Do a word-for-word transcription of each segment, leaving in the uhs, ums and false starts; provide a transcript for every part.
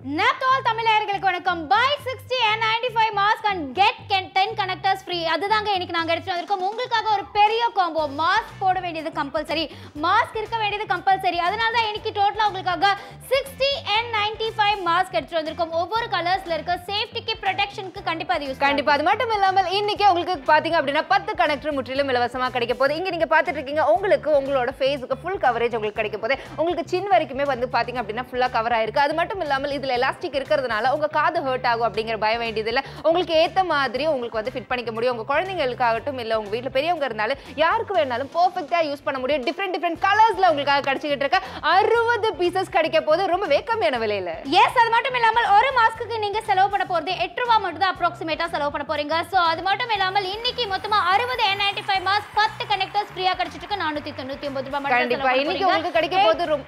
Naptol Tamil ayirgalukku vanakkam. Buy sixty N ninety-five mask and get ten connectors free. Adudanga enikku naanga eduthu vandirukkom. Ungalkaga oru periya combo mask poda vendiyadhu compulsory. Mask irukka vendiyadhu compulsory. Adanal dhaan enikku total ungalkaga sixty N ninety-five mask eduthu vandirukkom. Over colors la irukka safety ki protection ku kandipa adu use. Kandipa adu mattum illamal innikku ungalku pathinga appadina ten connector mutrilum ilavasama kadikkapodhu. Inga neenga paathirukkinga ungalku ungaloda face ku full coverage ungalku kadikkapodhu. Ungalku chin varikume vandu pathinga appadina full ah cover aayirukku. Adu mattum illamal idhu elastic irukkrதுனால உங்க காது hurt ஆகும் அப்படிங்கற பய வேண்டியது இல்ல உங்களுக்கு ஏத்த மாதிரி உங்களுக்கு வந்து ஃபிட் பண்ணிக்க முடியும் உங்க குழந்தைகளுக்கு ஆகட்டும் இல்ல உங்க வீட்ல பெரியவங்க இருந்தால யாருக்கு வேணாலும் பெர்ஃபெக்ட்டா யூஸ் பண்ண முடியும் டிஃபரண்ட் டிஃபரண்ட் கலர்ஸ்ல உங்களுக்காக கடச்சிட்டு இருக்க sixty பீசஸ் கிடைக்க போது ரொம்ப வேகமான விலையில yes அது மட்டும் இல்லாம ஒரு மாஸ்க்குக்கு நீங்க செலவு பண்ண போறது eight ரூபாய் மட்டும் தான் approximately செலவு பண்ண போறீங்க சோ அது மட்டும் இல்லாம இன்னைக்கு மொத்தமா sixty N ninety-five mask ten connectors ஃப்ரீயா கடச்சிட்டு இருக்க four ninety-nine ரூபாய் மட்டும் கண்டிப்பா இன்னைக்கு உங்களுக்கு கிடைக்க போது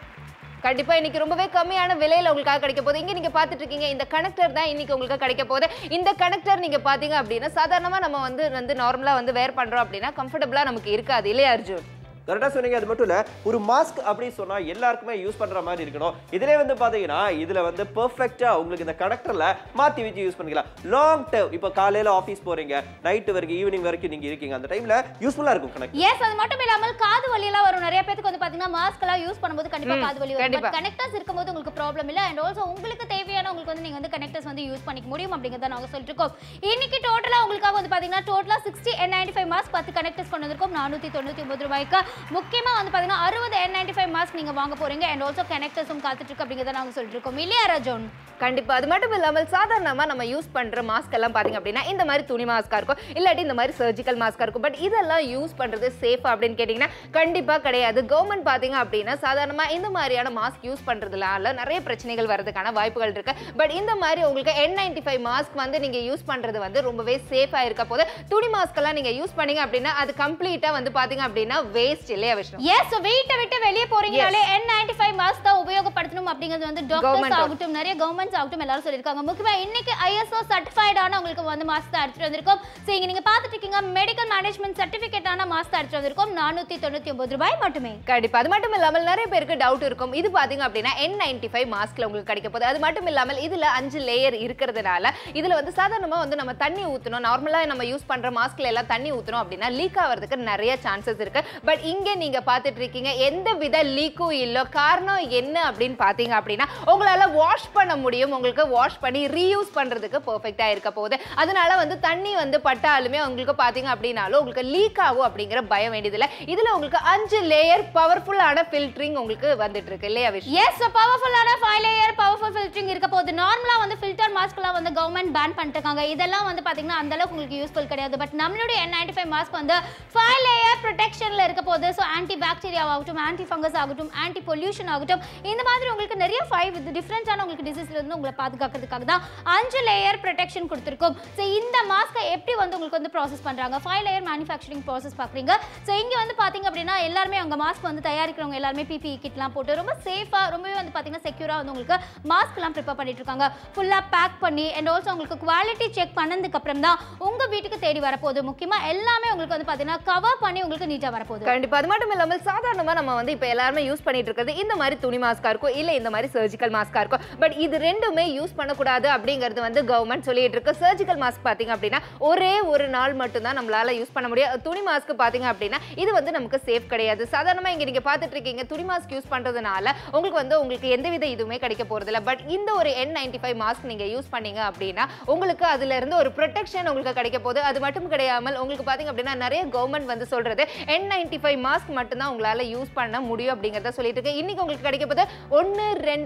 கண்டிப்பா இன்னைக்கு ரொம்பவே கம்மியான விலையில உங்களுக்கு கிடைக்க போகுது. இங்க நீங்க பாத்துட்டு இருக்கீங்க இந்த கனெக்டர் தான் இன்னைக்கு உங்களுக்கு கிடைக்க போகுது. இந்த கனெக்டர் நீங்க பாத்தீங்க அப்படினா சாதாரணமா நம்ம வந்து வந்து நார்மலா வந்து வேர் பண்றோம் அப்படினா கம்ஃபர்ட்டபிளா நமக்கு இருக்காது இல்லையா அர்ஜுன்? கரெக்ட்டா சொன்னீங்க அது மட்டும் இல்ல ஒரு மாஸ்க் அப்படி சொன்னா எல்லாருக்குமே யூஸ் பண்ற மாதிரி இருக்கணும். இதுலயே வந்து பாத்தீங்கன்னா இதுல வந்து பெர்ஃபெக்ட்டா உங்களுக்கு இந்த கனெக்டர்ல மாத்தி வச்சு யூஸ் பண்ணிக்கலாம். லாங் டர்ம் இப்ப காலையில ஆபீஸ் போறீங்க, நைட் வரைக்கும் ஈவினிங் வரைக்கும் நீங்க இருக்கீங்க அந்த டைம்ல யூஸ்ஃபுல்லா இருக்கும் கனெக்டர். எஸ் அது மட்டும் இல்லாம காது வலியெல்லாம் வரும் நிறைய பேருக்கு வந்து பாத்தீங்கன்னா மாஸ்க் எல்லாம் யூஸ் பண்ணும்போது கண்டிப்பா காது வலி வரும். பட் கனெக்டர்ஸ் இருக்கும்போது உங்களுக்கு ப்ராப்ளம் இல்ல and also உங்களுக்கு தேவையான உங்களுக்கு வந்து நீங்க வந்து கனெக்டர்ஸ் வந்து யூஸ் பண்ணிக்க முடியும் அப்படிங்கறத நாங்க சொல்லிட்டு இருக்கோம். இன்னைக்கு டோட்டலா உங்களுக்காக வந்து பாத்தீங்கன்னா டோட்டலா sixty N ninety-five mask ten connectors கொண்டு வந்திருக்கோம் four ninety-nine ரூபாய்க்கு. முக்கியமா வந்து பாத்தீங்கன்னா sixty N ninety-five மாஸ்க் நீங்க வாங்க போறீங்க and also கனெக்டர்ஸும் காத்துட்டு இருக்கு அப்படிங்கறத நாங்க சொல்லிருக்கோம் இல்லையா ராஜன் கண்டிப்பா அது மட்டும் இல்லாம சாதாரணமா நம்ம யூஸ் பண்ற மாஸ்க் எல்லாம் பாத்தீங்க அப்படினா இந்த மாதிரி துணி மாஸ்கா இருக்கும் இல்லாட்டி இந்த மாதிரி சர்ஜிக்கல் மாஸ்கா இருக்கும் பட் இதெல்லாம் யூஸ் பண்றது சேஃப் அப்படினு கேட்டிங்கனா கண்டிப்பா கிடையாது கவர்மெண்ட் பாத்தீங்க அப்படினா சாதாரணமா இந்த மாதிரியான மாஸ்க் யூஸ் பண்றதுனால நிறைய பிரச்சனைகள் வரதுக்கான வாய்ப்புகள் இருக்கு பட் இந்த மாதிரி உங்களுக்கு N ninety-five மாஸ்க் வந்து நீங்க யூஸ் பண்றது வந்து ரொம்பவே சேஃபா இருக்க போது துணி மாஸ்க் எல்லாம் நீங்க யூஸ் பண்ணீங்க அப்படினா அது கம்ப்ளீட்டா வந்து பாத்தீங்க அப்படினா waste இல்லையா விஷயம் yes so வீட்டை விட்டு வெளிய போறீங்கனாலே N ninety-five மாஸ்க் தான் உபயோகப்படுத்தணும் அப்படிங்கிறது வந்து டாக்டர்ஸ் ஆகட்டும் நிறைய கவர்மெண்ட் ஆப்டும் எல்லாரும் சொல்லிருக்காங்க முக்கியமா இன்னைக்கு I S O certified ஆன உங்களுக்கு வந்து மாஸ்க் எடுத்து வந்திருக்கோம் சோ இங்க நீங்க பாத்துட்டு இருக்கீங்க மெடிக்கல் மேனேஜ்மென்ட் certificate ஆன மாஸ்க் எடுத்து வந்திருக்கோம் four ninety-nine ரூபாய் மட்டுமே கண்டிப்பா அது மட்டும் இல்லாம நிறைய பேருக்கு டவுட் இருக்கும் இது பாத்தீங்க அப்படினா N ninety-five மாஸ்க்ல உங்களுக்கு கிடைக்க போகுது அது மட்டும் இல்லாம இதுல five லேயர் இருக்குிறதுனால இதுல வந்து சாதாரணமா வந்து நம்ம தண்ணி ஊத்துறோம் நார்மலா நம்ம யூஸ் பண்ற மாஸ்க்ல எல்லாம் தண்ணி ஊத்துறோம் அப்படினா லீக் ஆவறதுக்கு நிறைய சான்சஸ் இருக்கு பட் இங்க நீங்க பாத்துட்டு இருக்கீங்க எந்தவித லீக்கோ இல்ல காரணம் என்ன அப்படினு பாத்தீங்க அப்படினா உங்களால வாஷ் பண்ண முடியும் உங்களுக்கு வாஷ் பண்ணி ரீயூஸ் பண்றதுக்கு பெர்ஃபெக்ட்டா இருக்க போகுது அதனால வந்து தண்ணி வந்து பட்டாலுமே உங்களுக்கு பாத்தீங்க அப்படினால உங்களுக்கு லீக் ஆகும் அப்படிங்கற பயம் வேண்டியது இல்ல இதுல உங்களுக்கு five லேயர் பவர்ஃபுல்லான ஃபில்டரிங் உங்களுக்கு வந்துட்டிருக்கு இல்லையா விஷயம் எஸ் சோ பவர்ஃபுல்லான five லேயர் பவர்ஃபுல் ஃபில்டரிங் இருக்க போகுது நார்மலா வந்து ஃபில்டர் மாஸ்க்லாம் வந்து கவர்மெண்ட் பேன் பண்ணிட்டாங்க இதெல்லாம் வந்து பாத்தீங்கன்னா அந்த அளவுக்கு உங்களுக்கு யூஸ்புல் கிடையாது பட் நம்மளுடைய N ninety-five மாஸ்க் வந்து five லேயர் ப்ரொடெக்ஷன்ல இருக்க போகுது சோ ஆன்டி பாக்டீரியா ஆகட்டும் ஆன்டி ஃபங்கஸ் ஆகட்டும் ஆன்டி பொல்யூஷன் ஆகட்டும் இந்த மாதிரி உங்களுக்கு நிறைய five டிஃபரண்டான உங்களுக்கு டிசீஸ்ல உங்களை பாதுகாக்கிறதுக்காக தான் five லேயர் ப்ரொடெக்ஷன் கொடுத்திருக்கோம் சோ இந்த மாஸ்கை எப்படி வந்து உங்களுக்கு வந்து process பண்றாங்க five லேயர் manufacturing process பாக்குறீங்க சோ இங்க வந்து பாத்தீங்க அப்படினா எல்லாரும் அவங்க மாஸ்க் வந்து தயாரிக்கிறவங்க எல்லாரும் P P E கிட்லாம் போட்டு ரொம்ப சேஃபா ரொம்பவே வந்து பாத்தீங்கன்னா செக்யூரா வந்து உங்களுக்கு மாஸ்க்லாம் prepare பண்ணிட்டு இருக்காங்க ஃபுல்லா பேக் பண்ணி and also உங்களுக்கு குவாலிட்டி செக் பண்ணதுக்கு அப்புறம் தான் உங்க வீட்டுக்கு தேடி வர போகுது முக்கியமா எல்லாமே உங்களுக்கு வந்து பாத்தீங்கன்னா கவர் பண்ணி உங்களுக்கு நீட்டா வர போகுது கண்டிப்பா அது மட்டும் இல்லாம சாதாரணமா நம்ம வந்து இப்ப எல்லாரும் யூஸ் பண்ணிட்டு இருக்குது இந்த மாதிரி துணி மாஸ்கா இருக்கும் இல்ல இந்த மாதிரி சர்ஜிக்கல் மாஸ்கா இருக்கும் பட் இது ரெண்டுமே யூஸ் பண்ண கூடாது அப்படிங்கிறது வந்து கவர்மெண்ட் சொல்லிட்டு இருக்கு சர்ஜிக்கல் மாஸ்க் பாத்தீங்க அப்படினா ஒரே ஒரு நாள் மட்டும் தான் நம்மளால யூஸ் பண்ண முடியும் துணி மாஸ்க் பாத்தீங்க அப்படினா இது வந்து நமக்கு சேஃப் கிடையாது சாதாரணமா இங்க நீங்க பாத்துட்டு இருக்கீங்க துணி மாஸ்க் யூஸ் பண்றதுனால உங்களுக்கு வந்து உங்களுக்கு எந்தவித இதுமே கிடைக்க போறது இல்ல பட் இந்த ஒரு N ninety-five மாஸ்க் நீங்க யூஸ் பண்ணீங்க அப்படினா உங்களுக்கு அதுல இருந்து ஒரு ப்ரொடெக்ஷன் உங்களுக்கு கிடைக்க போகுது அது மட்டும் கிடையாமல் உங்களுக்கு பாத்தீங்க அப்படினா நிறைய கவர்மெண்ட் வந்து சொல்றது N ninety-five மாஸ்க் மட்டும் தான் உங்களால யூஸ் பண்ண முடியும் அப்படிங்கறத சொல்லிட்டு இருக்கு இன்னைக்கு உங்களுக்கு கிடைக்க போகுது one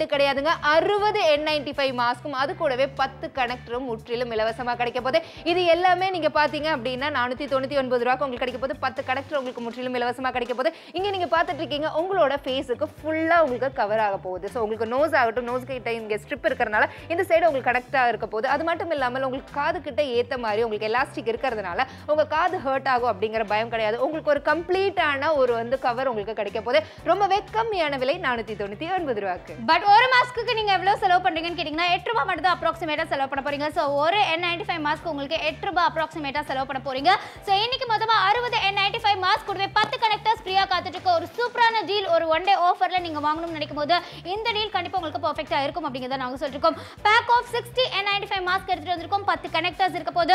two கிடையாதுங்க sixty N ninety-five மாஸ்கும் அது கூடவே ten கனெக்டரும் முற்றிலும் இலவசமா கிடைக்க போகுது இது எல்லாமே நீங்க பாத்தீங்க அப்படினா four ninety-nine ரூபாய்க்கு உங்களுக்கு கிடைக்க போகுது ten கனெக்டர் உங்களுக்கு முற்றிலும் இலவசமா கிடைக்க போகுது இங்க நீங்க பாத்துட்டு இருக்கீங்க உங்களோட ஃபேஸ்க்கு ஃபுல்லா உங்களுக்கு கவர் ஆக போகுது சோ உங்களுக்கு நோஸ் ஆகட்டும் நோஸ் கிட்ட இங்க ஸ்ட்ரிப் இருக்கறனால இந்த சைடு உங்களுக்கு கனெக்டா இருக்க போகுது அது மட்டும் இல்லாம உங்களுக்கு காது கிட்ட ஏத்த மாதிரி உங்களுக்கு எலாஸ்டிக் இருக்கறதுனால உங்க காது ஹர்ட் ஆகும் அப்படிங்கற பயம் கிடையாது உங்களுக்கு ஒரு கம்ப்ளீட்டான ஒரு வந்து கவர் உங்களுக்கு கிடைக்க போகுது ரொம்பவே கம்மியான விலை four ninety-nine ரூபாய்க்கு பட் ஒரு மாஸ்க்குக்கு நீங்க எவ்வளவு செலவு பண்றீங்க approximately so one N ninety-five mask உங்களுக்கு eight rupees approximately செலவு பண்ண போறீங்க so இன்னைக்கு மொத்தமா sixty N ninety-five mask கூடவே ten கனெக்டர்ஸ் ஃப்ரீயா காத்துட்டு இருக்க ஒரு சூப்பரான டீல் ஒரு one day offerல நீங்க வாங்கணும்னு நினைக்கும்போது இந்த டீல் கண்டிப்பா உங்களுக்கு பெர்ஃபெக்ட்டா இருக்கும் அப்படிங்கறத நாங்க சொல்லிருக்கோம் pack of sixty N ninety-five mask எடுத்துட்டு வந்திருக்கோம் ten கனெக்டர்ஸ் இருக்க போது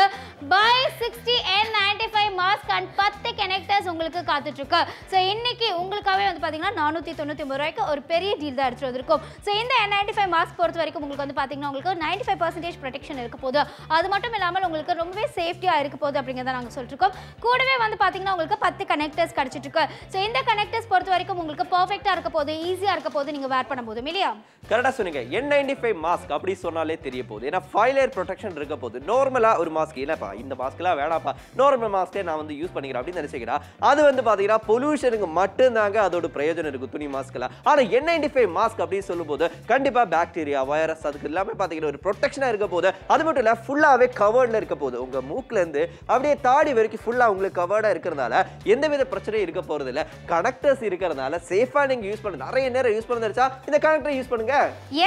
buy sixty N ninety-five mask and ten connectors உங்களுக்கு காத்துட்டு இருக்கு so இன்னைக்கு உங்களுக்காவே வந்து பாத்தீங்கன்னா four ninety-nine ரூபாய்க்கு ஒரு பெரிய டீல் தான் எடுத்துட்டு வந்திருக்கோம் so இந்த N ninety-five mask பொறுத்த வரைக்கும் உங்களுக்கு வந்து பாத்தீங்கன்னா உங்களுக்கு ninety-five percent protection இருக்க போது அது மட்டும் இல்லாம உங்களுக்கு ரொம்பவே சேஃப்டியா இருக்க போகுது அப்படிங்கறத நாங்க சொல்லிருக்கோம் கூடவே வந்து பாத்தீங்கன்னா உங்களுக்கு ten கனெக்டர்ஸ் கிடைச்சிருக்கு சோ இந்த கனெக்டர்ஸ் பொறுத்த வரைக்கும் உங்களுக்கு பெர்ஃபெக்ட்டா இருக்க போகுது ஈஸியா இருக்க போகுது நீங்க வேர் பண்ணும்போது இல்லையா கரெக்ட்டா சொன்னீங்க N ninety-five மாஸ்க் அப்படி சொன்னாலே தெரிய போகுது ஏனா five layer protection இருக்க போகுது நார்மலா ஒரு மாஸ்க் இல்லப்பா இந்த மாஸ்க்லாம் வேணாம்ப்பா நார்மல் மாஸ்கே நான் வந்து யூஸ் பண்ணிக்கிறேன் அப்படி நினைச்சீங்கடா அது வந்து பாத்தீங்கன்னா பொல்யூஷனுக்கு மட்டும் தாங்க அதோட பிரயோஜனம் இருக்கு துணி மாஸ்க்ல ஆனா N ninety-five மாஸ்க் அப்படி சொல்லும்போது கண்டிப்பா பாக்டீரியா வைரஸ் அதுக்கு எல்லாமே பாத்தீங்கன்னா ஒரு ப்ரொடெக்ஷனா இருக்க போகுது அது மட்டும் இல்ல ஃபுல்லாவே கவர்ட்ல இருக்க போகுது உங்க மூக்குல இருந்து அப்படியே தாடி வரைக்கும் ஃபுல்லா உங்களுக்கு கவர்டா இருக்குறதால எந்தவித பிரச்சனையும் இருக்க போறது இல்ல கனெக்டர்ஸ் இருக்குறதால சேஃபா நீங்க யூஸ் பண்ண நிறைய நேரம் யூஸ் பண்ணதா இந்த கனெக்டர் யூஸ் பண்ணுங்க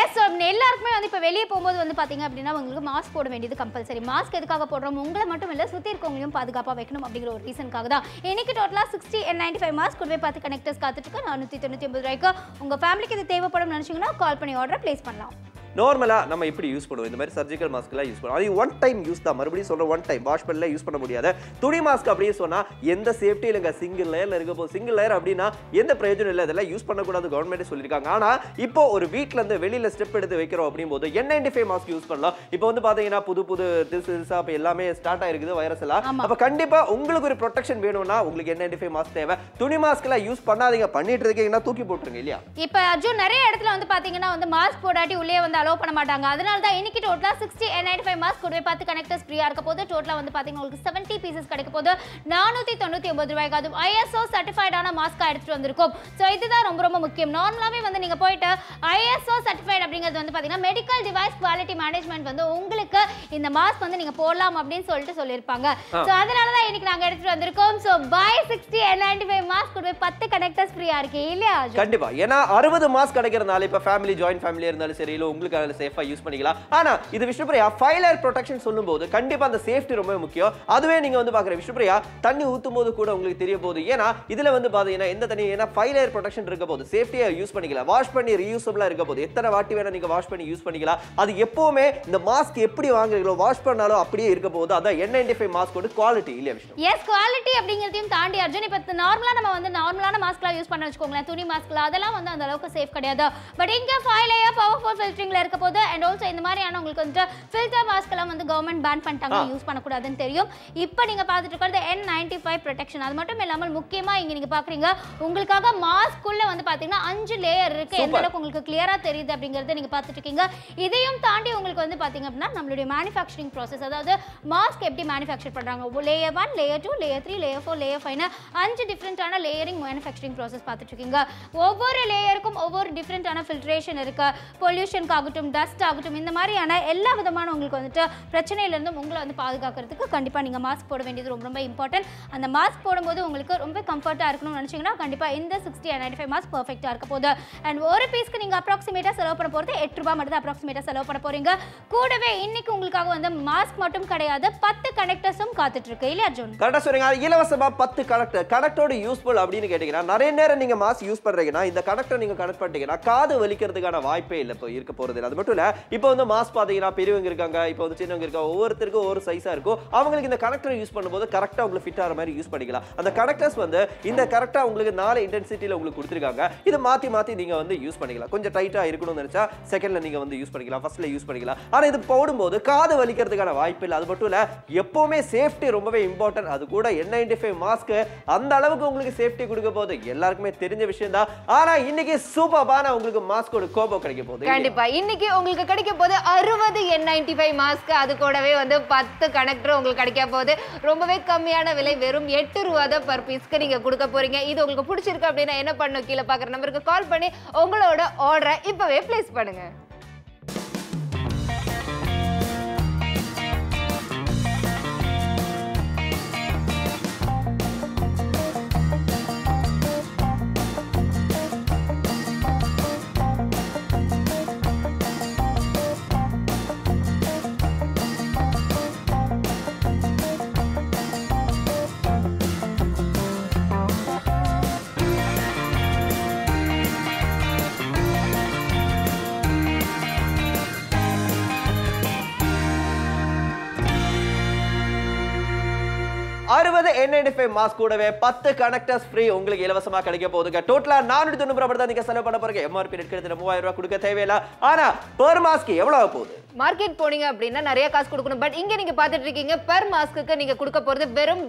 எஸ் எல்லாருக்குமே வந்து இப்ப வெளிய போயும்போது வந்து பாத்தீங்க அப்படினா உங்களுக்கு மாஸ்க் போட வேண்டியது கம்பல்சரி மாஸ்க் எதுக்காக போடுறோம் உங்களை மட்டும் இல்ல சுத்தி இருக்கவங்களையும் பாதுகாப்பா வைக்கணும் அப்படிங்கற ஒரு ரீசன்காக தான் இன்னைக்கு டோட்டலா sixty N ninety-five மாஸ்க் கூடவே ten கனெக்டர்ஸ் காத்துட்டுக்கு four ninety-nine ரூபாய்க்கு உங்க ஃபேமிலிக்கு இது தேவைப்படும் நினைச்சீங்கனா கால் பண்ணி ஆர்டர் பிளேஸ் பண்ணலாம் நார்மலா நம்ம எப்படி யூஸ் பண்ணுவோம் இந்த மாதிரி சர்ஜிக்கல் மாஸ்க்லாம் யூஸ் பண்ணுவோம் அது ஒன் டைம் யூஸ் தான் மறுபடியும் சொல்ற ஒன் டைம் வாஷ் பண்ணல யூஸ் பண்ண முடியாது துணி மாஸ்க் அப்படியே சொன்னா எந்த சேஃப்டி இல்லங்க சிங்கிள் லேயர்ல இருக்க போ சிங்கிள் லேயர் அப்படினா எந்த பிரயோஜனம் இல்ல அதெல்லாம் யூஸ் பண்ண கூடாது கவர்மெண்ட் சொல்லிருக்காங்க ஆனா இப்போ ஒரு வீட்ல இருந்து வெளியில ஸ்டெப் எடுத்து வைக்கிறோம் அப்படிம்போது N ninety-five மாஸ்க் யூஸ் பண்ணலாம் இப்போ வந்து பாத்தீங்கன்னா புது புது திஸ் திஸ் அப்ப எல்லாமே ஸ்டார்ட் ஆயிருக்குது வைரஸ் எல்லாம் அப்ப கண்டிப்பா உங்களுக்கு ஒரு ப்ரொடெக்ஷன் வேணும்னா உங்களுக்கு N ninety-five மாஸ்க் தேவை துணி மாஸ்க்லாம் யூஸ் பண்ணாதீங்க பண்ணிட்டு இருக்கீங்கன்னா தூக்கி போட்டுருங்க இல்லையா இப்போ அர்ஜுன் நிறைய இடத்துல வந்து பாத்தீங்கன்னா வந்து மாஸ்க் போடாட்டி உள்ளே வந்து லோ பண்ண மாட்டாங்க அதனால தான் இன்னைக்கு டோட்டலா sixty N ninety-five மாஸ்க் கூடவே ten கனெக்டர்ஸ் ஃப்ரீயா இருக்க போகுது டோட்டலா வந்து பாத்தீங்கன்னா உங்களுக்கு seventy பீசஸ் கிடைக்க போகுது four ninety-nine ரூபாய்க்கு அது I S O certified ஆன மாஸ்கா எடுத்துட்டு வந்திருக்கோம் சோ இதுதான் ரொம்ப ரொம்ப முக்கியம் நார்மலாவே வந்து நீங்க போய்ட்டு I S O certified அப்படிங்கிறது வந்து பாத்தீங்கன்னா medical device quality management வந்து உங்களுக்கு இந்த மாஸ்க் வந்து நீங்க போடலாம் அப்படினு சொல்லிட்டு சொல்லிருப்பாங்க சோ அதனால தான் இன்னைக்கு நாங்க எடுத்துட்டு வந்திருக்கோம் so buy sixty N ninety-five mask கூடவே ten கனெக்டர்ஸ் ஃப்ரீயா இருக்கு இல்லையா கண்டிப்பா ஏனா sixty மாஸ்க் கிடைக்கிறதுனால இப்ப family joint family இருந்தாலும் சரி இல்ல உங்களுக்கு சேஃபா யூஸ் பண்ணிக்கலாம் ஆனா இது விஷ்ணுபிரியா five layer protection சொல்லும்போது கண்டிப்பா அந்த சேஃப்டி ரொம்ப முக்கியம் அதுவே நீங்க வந்து பாக்குற விஷ்ணுபிரியா தண்ணி ஊத்தும்போது கூட உங்களுக்கு தெரிய போகுது ஏனா இதுல வந்து பாத்தீங்கன்னா இந்த தண்ணி ஏனா five layer protection இருக்க போகுது சேஃப்டியா யூஸ் பண்ணிக்கலாம் வாஷ் பண்ணி ரீயூசபிளா இருக்க போகுது எத்தனை வாட்டி வேணா நீங்க வாஷ் பண்ணி யூஸ் பண்ணிக்கலாம் அது எப்பவுமே இந்த மாஸ்க் எப்படி வாங்குறீங்களோ வாஷ் பண்ணாலோ அப்படியே இருக்க போகுது அதான் N ninety-five மாஸ்கோட குவாலிட்டி இல்ல விஷ்ணு yes குவாலிட்டி அப்படிங்கறதையும் தாண்டி அர்ஜுன் இப்ப நார்மலா நம்ம வந்து நார்மலான மாஸ்க்ல யூஸ் பண்ண வெச்சுக்கோங்களே துணி மாஸ்க்ல அதெல்லாம் வந்து அந்த அளவுக்கு சேஃப் கிடையாது பட் இங்க five layer powerful filtringல இருக்க போது and also இந்த மாதிரியான உங்களுக்கு வந்து ஃபில்டர் மாஸ்க்லாம் வந்து கவர்மெண்ட் ban பண்ணிட்டாங்க யூஸ் பண்ண கூடாதுன்னு தெரியும் இப்போ நீங்க பாத்துட்டு இருக்கறது N ninety-five protection அது மட்டும் இல்லாம முக்கியமா இங்க நீங்க பாக்குறீங்க உங்களுக்காக மாஸ்க் உள்ள வந்து பாத்தீங்கன்னா five லேயர் இருக்கு எந்த அளவுக்கு உங்களுக்கு கிளியரா தெரியுது அப்படிங்கறதை நீங்க பாத்துட்டு இருக்கீங்க இதையும் தாண்டி உங்களுக்கு வந்து பாத்தீங்க அப்படினா நம்மளுடைய manufacturing process அதாவது மாஸ்க் எப்படி manufacture பண்றாங்க layer one layer two layer three layer four layer five னா five டிஃபரண்டான லேயரிங் manufacturing process பாத்துட்டு இருக்கீங்க ஒவ்வொரு லேயருக்கும் ஒவ்வொரு டிஃபரண்டான filtration இருக்கு pollution காகட்டும் டஸ்ட் ஆகட்டும் இந்த மாதிரியான எல்லா விதமான உங்களுக்கு வந்துட்டு பிரச்சனையில இருந்து உங்களை வந்து பாதுகாக்கிறதுக்கு கண்டிப்பா நீங்க மாஸ்க் போட வேண்டியது ரொம்ப ரொம்ப இம்பார்ட்டன்ட் அந்த மாஸ்க் போடும்போது உங்களுக்கு ரொம்ப கம்ஃபர்ட்டா இருக்கணும்னு நினைச்சீங்கன்னா கண்டிப்பா இந்த sixty N ninety-five மாஸ்க் பெர்ஃபெக்ட்டா இருக்க போகுது and ஒரு பீஸ்க்கு நீங்க approximately செலவு பண்ண போறது eight rupees மட்டும் approximately செலவு பண்ண போறீங்க கூடவே இன்னைக்கு உங்களுக்காக வந்து மாஸ்க் மட்டும் கிடையாது ten கனெக்டர்ஸும் காத்துட்டு இருக்கு இல்ல அர்ஜுன் கரெக்ட்டா சொல்றீங்க இலவசமா ten கனெக்டர் கனெக்டரோட யூஸ்புல் அப்படினு கேட்டிங்கனா நிறைய நேரம் நீங்க மாஸ்க் யூஸ் பண்றீங்கனா இந்த கனெக்டர் நீங்க கனெக்ட் பண்ணிட்டீங்கனா காது வலிக்கிறதுக்கான வாய்ப்பே இல்ல இப்போ இருக்க போறது இல்ல அது மட்டும் இல்ல இப்போ வந்து மாஸ்க் பாத்தீங்கன்னா பெரியவங்க இருக்காங்க இப்போ வந்து சின்னவங்க இருக்காங்க ஒவ்வொருத்தருக்கு ஒவ்வொரு சைஸா இருக்கும் அவங்களுக்கு இந்த கனெக்டர் யூஸ் பண்ணும்போது கரெக்ட்டா உங்களுக்கு ஃபிட் ஆற மாதிரி யூஸ் பண்ணிக்கலாம் அந்த கனெக்டர்ஸ் வந்து இந்த கரெக்ட்டா உங்களுக்கு நாலு இன்டென்சிட்டில உங்களுக்கு கொடுத்திருக்காங்க இது மாத்தி மாத்தி நீங்க வந்து யூஸ் பண்ணிக்கலாம் கொஞ்சம் டைட்டா இருக்கணும்னு நினைச்சா செகண்ட்ல நீங்க வந்து யூஸ் பண்ணிக்கலாம் ஃபர்ஸ்ட்ல யூஸ் பண்ணிக்கலாம் ஆனா இது போடும்போது காது வலிக்கிறதுக்கான வாய்ப்பு இல்ல அது மட்டும் இல்ல எப்பவுமே சேஃப்டி ரொம்பவே இம்பார்ட்டன்ட் அது கூட N ninety-five மாஸ்க் அந்த அளவுக்கு உங்களுக்கு சேஃப்டி கொடுக்க போது எல்லாருக்குமே தெரிஞ்ச விஷயம் தான் ஆனா இன்னைக்கு சூப்பரான உங்களுக்கு மாஸ்கோட கோபோ கிடைக்க போகுது கண்டிப்பா இன்னைக்கு உங்களுக்கு கிடைக்க போது sixty N ninety-five மாஸ்க் அது கூடவே வந்து ten கனெக்டர் உங்களுக்கு கிடைக்க போகுது ரொம்பவே கம்மியான விலை வெறும் eight rupees தான் per பீஸ்க்கு நீங்க கொடுக்க போறீங்க இது உங்களுக்கு பிடிச்சிருக்கு அப்படினா என்ன பண்ணணும் கீழ பார்க்குற நம்பருக்கு கால் பண்ணி உங்களோட ஆர்டரை இப்பவே பிளேஸ் பண்ணுங்க sixty N ninety-five mask கூடவே ten connectors free உங்களுக்கு இலவசமா கிடைக்க போகுதுங்க. டோட்டலா four ninety-nine தான் நீங்க செலவு பண்ண போறீங்க. M R P ரேட் கிட்ட மூவாயிரம் ரூபாய் கொடுக்க தேவையில்ல. ஆனா per mask எவ்வளவு போகுது? மார்க்கெட் போனீங்க அப்படினா நிறைய காசு கொடுக்கணும். பட் இங்க நீங்க பாத்துட்டு இருக்கீங்க per maskக்கு நீங்க கொடுக்க போறது வெறும்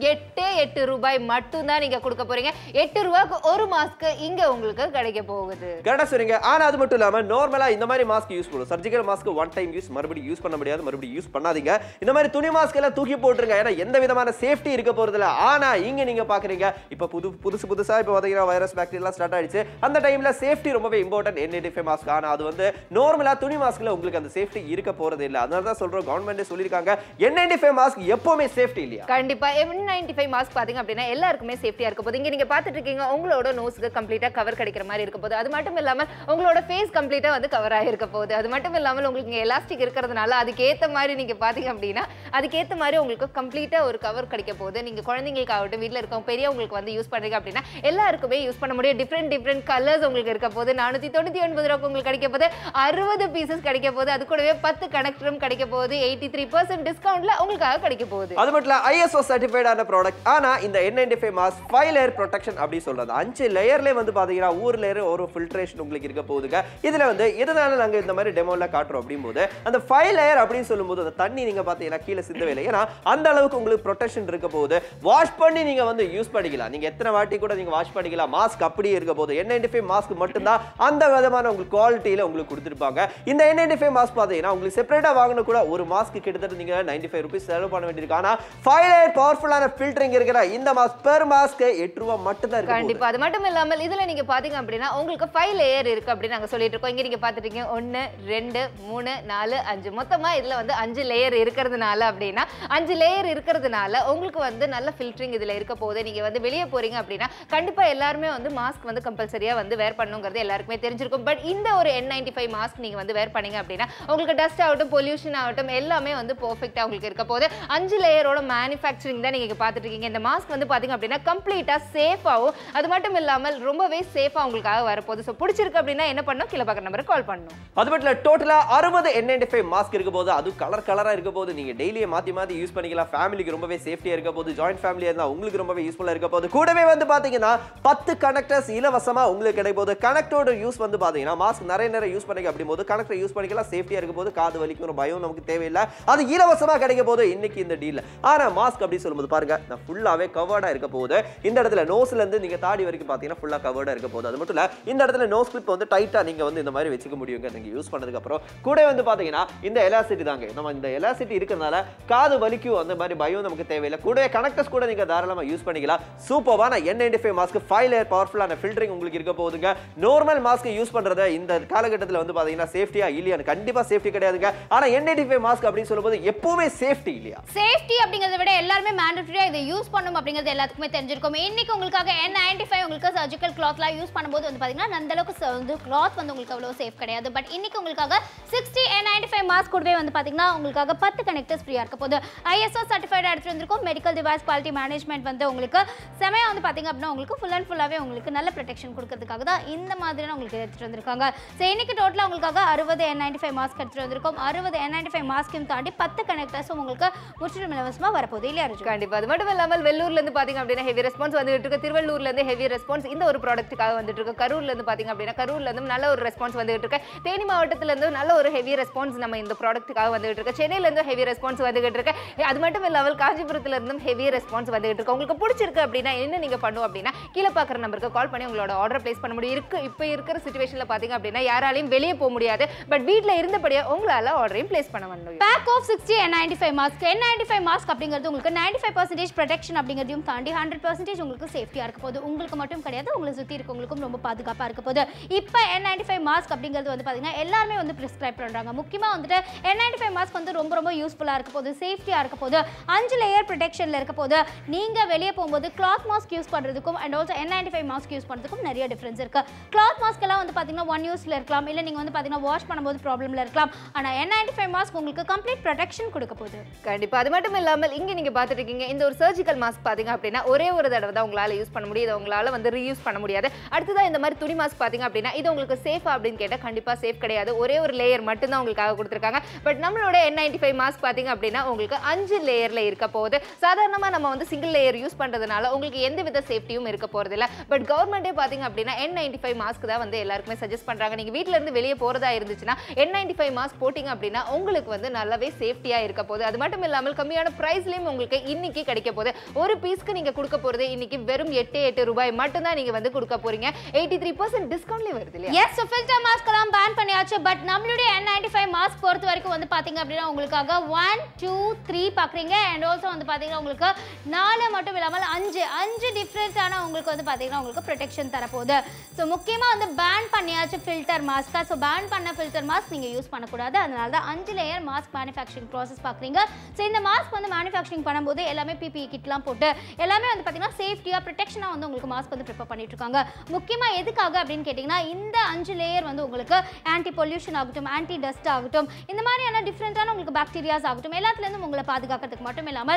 எட்டு ரூபாய் மட்டும் தான் நீங்க கொடுக்க போறீங்க. எட்டு ரூபாய்க்கு ஒரு மாஸ்க் இங்க உங்களுக்கு கிடைக்க போகுது. கரெக்ட்டா சொல்றீங்க. ஆனா அது மட்டும் இல்லாம நார்மலா இந்த மாதிரி மாஸ்க் யூஸ் பண்ணுங்க. Surgical mask one time use மறுபடியும் யூஸ் பண்ண முடியாது. மறுபடியும் யூஸ் பண்ணாதீங்க. இந்த மாதிரி துணி மாஸ்க் எல்லாம் தூக்கி போடுறீங்க. ஏனா எந்த விதமான சேஃப்டி இருக்க போறதில்ல. ஆனா இங்க நீங்க பாக்குறீங்க இப்ப புது புதுசு புதுசா இப்ப வதங்கிற வைரஸ் பாக்டீரியா ஸ்டார்ட் ஆயிடுச்சு. அந்த டைம்ல சேஃப்டி ரொம்பவே இம்பார்ட்டன்ட் N ninety-five மாஸ்க். ஆனா அது வந்து நார்மலா துணி மாஸ்க்ல உங்களுக்கு அந்த சேஃப்டி இருக்க போறதில்ல. அதனால தான் சொல்றோம் கவர்மெண்ட்டே சொல்லிருக்காங்க N ninety-five மாஸ்க் எப்பவுமே சேஃப்டி இல்லையா? கண்டிப்பா N ninety-five மாஸ்க் பாத்தீங்க அப்படினா எல்லாருக்குமே சேஃப்டியா இருக்க போகுது. இங்க நீங்க பாத்துட்டு இருக்கீங்க உங்களோட நோஸ்க்கு கம்ப்ளீட்டா கவர் கிடைக்கிற மாதிரி இருக்க போகுது. அது மட்டும் இல்லாம உங்களோட ஃபேஸ் கம்ப்ளீட்டா வந்து கவர் ஆகி இருக்க போகுது. அது மட்டும் இல்லாம உங்களுக்கு எலாஸ்டிக் இருக்கிறதுனால அதுக்கு ஏத்த மாதிரி நீங்க பாத்தீங்க அப்படினா அதுக்கு ஏத்த மாதிரி உங்களுக்கு கம்ப்ளீட்டா ஒரு கவர் கிடைக்க போகுது. நீங்க குழந்தைகளுக்கு ஆகட்டும் வீட்ல இருக்கவங்க பெரியவங்களுக்கு வந்து யூஸ் பண்றீங்க அப்படினா எல்லாருக்குமே யூஸ் பண்ண முடியும். டிஃபரெண்ட் டிஃபரெண்ட் கலர்ஸ் உங்களுக்கு இருக்க போகுது. நானூற்று தொண்ணூற்று ஒன்பது ரூபாய்க்கு உங்களுக்கு கிடைக்க போகுது. அறுபது பீசஸ் கிடைக்க போகுது. அது கூடவே பத்து கனெக்டரும் கிடைக்க போகுது. எண்பத்தி மூன்று சதவீதம் டிஸ்கவுண்ட்ல உங்களுக்காக கிடைக்க போகுது. அது மட்டும் இல்ல I S O certified ஆன ப்ராடக்ட். ஆனா இந்த N ninety-five mask five layer protection அப்படி சொல்றாங்க. அஞ்சு லேயர்லயே வந்து பாத்தீங்கன்னா ஒரு லேயர் ஒரு ஃபில்ட்ரேஷன் உங்களுக்கு இருக்க போகுதுங்க. இதுல வந்து எதனால நாங்க இந்த மாதிரி டெமோல காட்றோம் அப்படிம்போது அந்த five layer அப்படி சொல்லும்போது அந்த தண்ணி நீங்க பாத்தீங்கன்னா கீழ சிந்தவே இல்லை. ஏனா அந்த அளவுக்கு உங்களுக்கு ப்ரொடெக்ஷன் இருக்க போகுது. வாஷ் பண்ணி நீங்க வந்து யூஸ் பண்ணிக்கலாம். நீங்க எத்தனை வாட்டி கூட நீங்க வாஷ் பண்ணிக்கலாம். மாஸ்க் அப்படியே இருக்க போகுது. N ninety-five மாஸ்க் மட்டும் தான் அந்த விதமான உங்களுக்கு குவாலிட்டியில உங்களுக்கு கொடுத்திருப்பாங்க. இந்த N ninety-five மாஸ்க் பாத்தீங்கன்னா உங்களுக்கு செப்பரேட்டா வாங்கன கூட ஒரு மாஸ்க் கிட்டத்தட்ட நீங்க தொண்ணூற்று ஐந்து ரூபாய் செலவு பண்ண வேண்டியிருக்கு. ஆனா five layer பவர்ஃபுல்லான ஃபில்டரிங் இருக்குற இந்த மாஸ்க் பெர் மாஸ்க் எட்டு ரூபாய் மட்டும் தான் இருக்கு. கண்டிப்பா அது மட்டும் இல்லாம இதுல நீங்க பாத்தீங்க அப்படினா உங்களுக்கு five layer இருக்கு அப்படி நாங்க சொல்லிட்டு இருக்கோம். இங்க நீங்க பாத்துட்டு இருக்கீங்க ஒன்று ரெண்டு மூணு நாலு அஞ்சு மொத்தமா இதுல வந்து அஞ்சு லேயர் இருக்கிறதுனால அப்படினா அஞ்சு லேயர் இருக்கிறதுனால உங்களுக்கு வந்து நல்ல ஃபில்டரிங் இதுல இருக்க போகுது. நீங்க வந்து வெளிய போறீங்க அப்படினா கண்டிப்பா எல்லாரும் வந்து மாஸ்க் வந்து கம்பல்சரியா வந்து வேர் பண்ணுங்கிறது எல்லாருக்குமே தெரிஞ்சிருக்கும். பட் இந்த ஒரு N ninety-five மாஸ்க் நீங்க வந்து வேர் பண்ணீங்க அப்படினா உங்களுக்கு டஸ்ட் ஆகட்டும் பொல்யூஷன் ஆகட்டும் எல்லாமே வந்து பெர்ஃபெக்ட்டா உங்களுக்கு இருக்க போகுது. அஞ்சு லேயரோட manufacturing தான் நீங்க பாத்துட்டு இருக்கீங்க. இந்த மாஸ்க் வந்து பாத்தீங்க அப்படினா கம்ப்ளீட்டா சேஃபாவும் அது மட்டும் இல்லாம ரொம்பவே சேஃபா உங்களுக்காக வர போகுது. சோ பிடிச்சிருக்கு அப்படினா என்ன பண்ணனும்? கீழ பாக்குற நம்பருக்கு கால் பண்ணனும். அது பட்ல டோட்டலா அறுபது N ninety-five மாஸ்க் இருக்க போகுது. அது கலர் கலரா இருக்க போகுது. நீங்க டெய்லியே மாத்தி மாத்தி யூஸ் பண்ணிக்கலாம். ஃபேமிலிக்கு ரொம்பவே சேஃப்டியா இருக்க போகுது. ஜாயிண்ட் ஃபேமிலியா இருந்தா உங்களுக்கு ரொம்பவே யூஸ்ஃபுல்லா இருக்க போகுது. கூடவே வந்து பாத்தீங்கன்னா பத்து கனெக்டர்ஸ் இலவசமா உங்களுக்கு கிடைக்க போகுது. கனெக்டரோட யூஸ் வந்து பாத்தீங்கன்னா மாஸ்க் நிறைய நேரம் யூஸ் பண்ணிக்க அப்படிம்போது கனெக்டர் யூஸ் பண்ணிக்கலாம். சேஃப்டியா இருக்க போகுது. காது வலிக்கும் ஒரு பயம் நமக்கு தேவையில்லை. அது இலவசமா கிடைக்க போகுது இன்னைக்கு இந்த டீல்ல. ஆனா மாஸ்க் அப்படி சொல்லும்போது பாருங்க நான் ஃபுல்லாவே கவர்டா இருக்க போகுது. இந்த இடத்துல நோஸ்ல இருந்து நீங்க தாடி வரைக்கும் பாத்தீங்கன்னா ஃபுல்லா கவர்டா இருக்க போகுது. அது மட்டும் இல்ல இந்த இடத்துல நோஸ் கிளிப் வந்து டைட்டா நீங்க வந்து இந்த மாதிரி வச்சுக்க முடியுங்க. நீங்க யூஸ் பண்ணதுக்கு அப்புறம் கூட வந்து பாத்தீங்கன்னா இந்த எலாஸ்டிசிட்டி தாங்க நம்ம இந்த எலாஸ்டிசிட்டி இருக்கனால காது வலிக்கும் அந்த மாதிரி பயம் நமக்கு தேவையில்லை. கூடவே கனெக்டர்ஸ் கூட நீங்க தாராளமா யூஸ் பண்ணிக்கலாம். சூப்பரான N ninety-five mask five layer பவர்ஃபுல்லான ஃபில்டரிங் உங்களுக்கு இருக்க போகுதுங்க. நார்மல் மாஸ்க் யூஸ் பண்றத இந்த காலகட்டத்துல வந்து பாத்தீங்கன்னா சேஃப்டியா இல்லையா? கண்டிப்பா சேஃப்டி கிடையாதுங்க. ஆனா N ninety-five மாஸ்க் அப்படி சொல்லும்போது எப்பவுமே சேஃப்டி இல்லையா? சேஃப்டி அப்படிங்கறத விட எல்லாரும் மேண்டேட்டரியா இதை யூஸ் பண்ணணும் அப்படிங்கறது எல்லாத்துக்குமே தெரிஞ்சிருக்கும். இன்னைக்கு உங்களுக்காக N ninety-five உங்களுக்கு சர்ஜிக்கல் கிளாத்ல யூஸ் பண்ணும்போது வந்து பாத்தீங்கன்னா அந்த அளவுக்கு வந்து கிளாத் வந்து உங்களுக்கு அவ்வளவு சேஃப் கிடையாது. பட் இன்னைக்கு உங்களுக்காக sixty N ninety-five மாஸ்க் கூடவே வந்து பாத்தீங்கன்னா உங்களுக்காக பத்து கனெக்டர்ஸ் ஃப்ரீயா இருக்க போகுது. I S O certified எடுத்து வந்திருக்கோம். மெடிக்கல் டிவைஸ் குவாலிட்டி மேனேஜ்மென்ட் வந்து உங்களுக்கு செமையா வந்து பாத்தீங்க அப்படின்னா உங்களுக்கு ஃபுல் அண்ட் ஃபுல்லாவே உங்களுக்கு நல்ல ப்ரொடெக்ஷன் கொடுக்கிறதுக்காக தான் இந்த மாதிரியான உங்களுக்கு எடுத்துட்டு வந்திருக்காங்க. ஸோ இன்னைக்கு டோட்டலா உங்களுக்காக அறுபது N ninety-five மாஸ்க் எடுத்துட்டு வந்திருக்கோம். அறுபது N ninety-five மாஸ்கையும் தாண்டி பத்து கனெக்டர்ஸும் உங்களுக்கு முற்றிலும் இலவசமா வரப்போகுது இல்லையா? கண்டிப்பா அது மட்டும் இல்லாமல் வெள்ளூர்ல இருந்து பாத்தீங்க அப்படின்னா ஹெவி ரெஸ்பான்ஸ் வந்துட்டு இருக்கு. திருவள்ளூர்ல இருந்து ஹெவி ரெஸ்பான்ஸ் இந்த ஒரு ப்ராடக்ட்டுக்காக வந்துட்டு இருக்கு. கரூர்ல இருந்து பாத்தீங்க அப்படின்னா கரூர்ல இருந்து நல்ல ஒரு ரெஸ்பான்ஸ் வந்துட்டு இருக்கு. தேனி மாவட்டத்துல இருந்து நல்ல ஒரு ஹெவி ரெஸ்பான்ஸ் நம்ம இந்த ப்ராடக்ட்டுக்காக வந்துட்டு இருக்கு. சென்னையில இருந்து ஹெவி ரெஸ்பான்ஸ் வந்துட்டு இருக்கு. அது மட்டும் இல்லாமல் காஞ்சிபுரத்துல இருந்தும் ஹெவி ரெஸ்பான்ஸ் வந்துட்டு இருக்கு. உங்களுக்கு பிடிச்சிருக்கு அப்படின்னா என்ன நீங்க பண்ணுவோம் அப்படின்னா கீழே பாக்குற நம்பருக்கு கால் பண்ணி உங்களோட ஆர்டர் பிளேஸ் பண்ண முடியும். இருக்கு இப்போ இருக்கிற சுச்சுவேஷன்ல பாத்தீங்க அப்படின்னா யாராலையும் வெளியே போக முடியாது. பட் வீட்டுல இருந்தபடியா உங்களால ஆர்டரையும் பிளேஸ் பண்ண முடியும். Pack of sixty N ninety-five mask N ninety-five mask அப்படிங்கிறது உங்களுக்கு தொண்ணூற்று ஐந்து சதவீதம் ப்ரொடெக்ஷன் அப்படிங்கிறதையும் தாண்டி நூறு சதவீதம் உங்களுக்கு சேஃப்டியா இருக்க போகுது. உங்களுக்கு மட்டும் கிடையாது உங்களை சுத்தி இருக்கவங்களுக்கும் ரொம்ப பாதுகாப்பா இருக்க போகுது. இப்போ N ninety-five மாஸ்க் அப்படிங்கிறது வந்து பாத்தீங்கன்னா எல்லாருமே வந்து பிரிஸ்கிரைப் பண்றாங்க. முக்கியமா வந்துட்டு N ninety-five மாஸ்க் வந்து ரொம்ப ரொம்ப யூஸ்ஃபுல்லா இருக்க போகுது. சேஃப்டியா இருக்க போகுது. அஞ்சு லேயர் ப்ரொடெக்ஷன்ல இருக்க போகுது. நீங்க வெளியே போகும்போது கிளாத் மாஸ்க் யூஸ் பண்றதுக்கும் and also N ninety-five mask use பண்றதுக்கும் நிறைய டிஃபரன்ஸ் இருக்கு. கிளாத் மாஸ்க் எல்லாம் வந்து பாத்தீங்கன்னா ஒன் யூஸ்ல இருக்கலாம். இல்ல நீங்க வந்து பாத்தீங்கன்னா வாஷ் பண்ணும்போது ப்ராப்ளம்ல இருக்கலாம். ஆனா N ninety-five மாஸ்க் உங்களுக்கு கம்ப்ளீட் ப்ரொடெக்ஷன் கொடுக்க போகுது. கண்டிப்பா அது மட்டும் இல்லாமல் இங்க நீங்க பாத்துட்டு இருக்கீங்க இந்த ஒரு சர்ஜிக்கல் மாஸ்க் பாத்தீங்க அப்படின்னா ஒரே ஒரு தடவை தான் உங்களால யூஸ் பண்ண முடியும். இதை உங்களால வந்து ரீயூஸ் பண்ண முடியாது. அடுத்ததான் இந்த மாதிரி துணி மாஸ்க் பாத்தீங்க அப்படின்னா இது உங்களுக்கு சேஃபா அப்படின்னு கேட்டா கண்டிப்பா சேஃப் கிடையாது. ஒரே ஒரு லேயர் மட்டும் தான் உங்களுக்காக கொடுத்து கொடுத்திருக்காங்க பட் நம்மளோட N ninety-five மாஸ்க் பாத்தீங்க அப்படினா உங்களுக்கு அஞ்சு லேயர்ல இருக்க போகுது சாதாரணமா நம்ம வந்து சிங்கிள் லேயர் யூஸ் பண்றதுனால உங்களுக்கு எந்தவித சேஃப்டியும் இருக்க போறது இல்ல பட் கவர்மெண்டே பாத்தீங்க அப்படினா N ninety-five மாஸ்க் தான் வந்து எல்லாருக்கும் சஜஸ்ட் பண்றாங்க நீங்க வீட்ல இருந்து வெளிய போறதா இருந்துச்சுனா N ninety-five மாஸ்க் போடிங்க அப்படினா உங்களுக்கு வந்து நல்லவே சேஃப்டியா இருக்க போகுது அது மட்டும் இல்லாம கம்மியான பிரைஸ்லயும் உங்களுக்கு இன்னைக்கு கிடைக்க போகுது ஒரு பீஸ்க்கு நீங்க கொடுக்க போறது இன்னைக்கு வெறும் eighty-eight ரூபாய் மட்டும் தான் நீங்க வந்து கொடுக்க போறீங்க eighty-three percent டிஸ்கவுண்ட்ல வருது இல்லையா எஸ் filter mask எல்லாம் பான் பண்ணியாச்சு பட் நம்மளுடைய N ninety-five mask பொறுத்து வரைக்கும் வந்து பாத்தீங்க அப்படினா உங்களுக்காக one two three பாக்குறீங்க and also வந்து பாத்தீங்க உங்களுக்கு நாலு மட்டும் இல்லாம அஞ்சு அஞ்சு டிஃபரன்ஸ் ஆன உங்களுக்கு வந்து பாத்தீங்க உங்களுக்கு ப்ரொடெக்ஷன் தர போகுது சோ முக்கியமா வந்து பான் பண்ணியாச்சு filter mask சோ பான் பண்ண filter mask நீங்க யூஸ் பண்ண கூடாது அதனால தான் அஞ்சு லேயர் mask manufacturing process பாக்குறீங்க சோ இந்த mask வந்து manufacturing பண்ணும்போது எல்லாமே P P E கிட்லாம் போட்டு எல்லாமே வந்து பாத்தீங்கன்னா சேஃப்டியா ப்ரொடெக்ஷனா வந்து உங்களுக்கு மாஸ்க் வந்து ப்ரிப்பேர் பண்ணிட்டு இருக்காங்க முக்கியமா எதுக்காக அப்படினு கேட்டினா இந்த அஞ்சு லேயர் வந்து உங்களுக்கு ஆன்டி பொல்யூஷன் ஆகட்டும் ஆன்டி டஸ்ட் ஆகட்டும் இந்த மாதிரியான டிஃபரண்டான உங்களுக்கு பாக்டீரியாஸ் ஆகட்டும் எல்லாத்துல இருந்து உங்களை பாதுகாக்கிறதுக்கு மட்டும் இல்லாம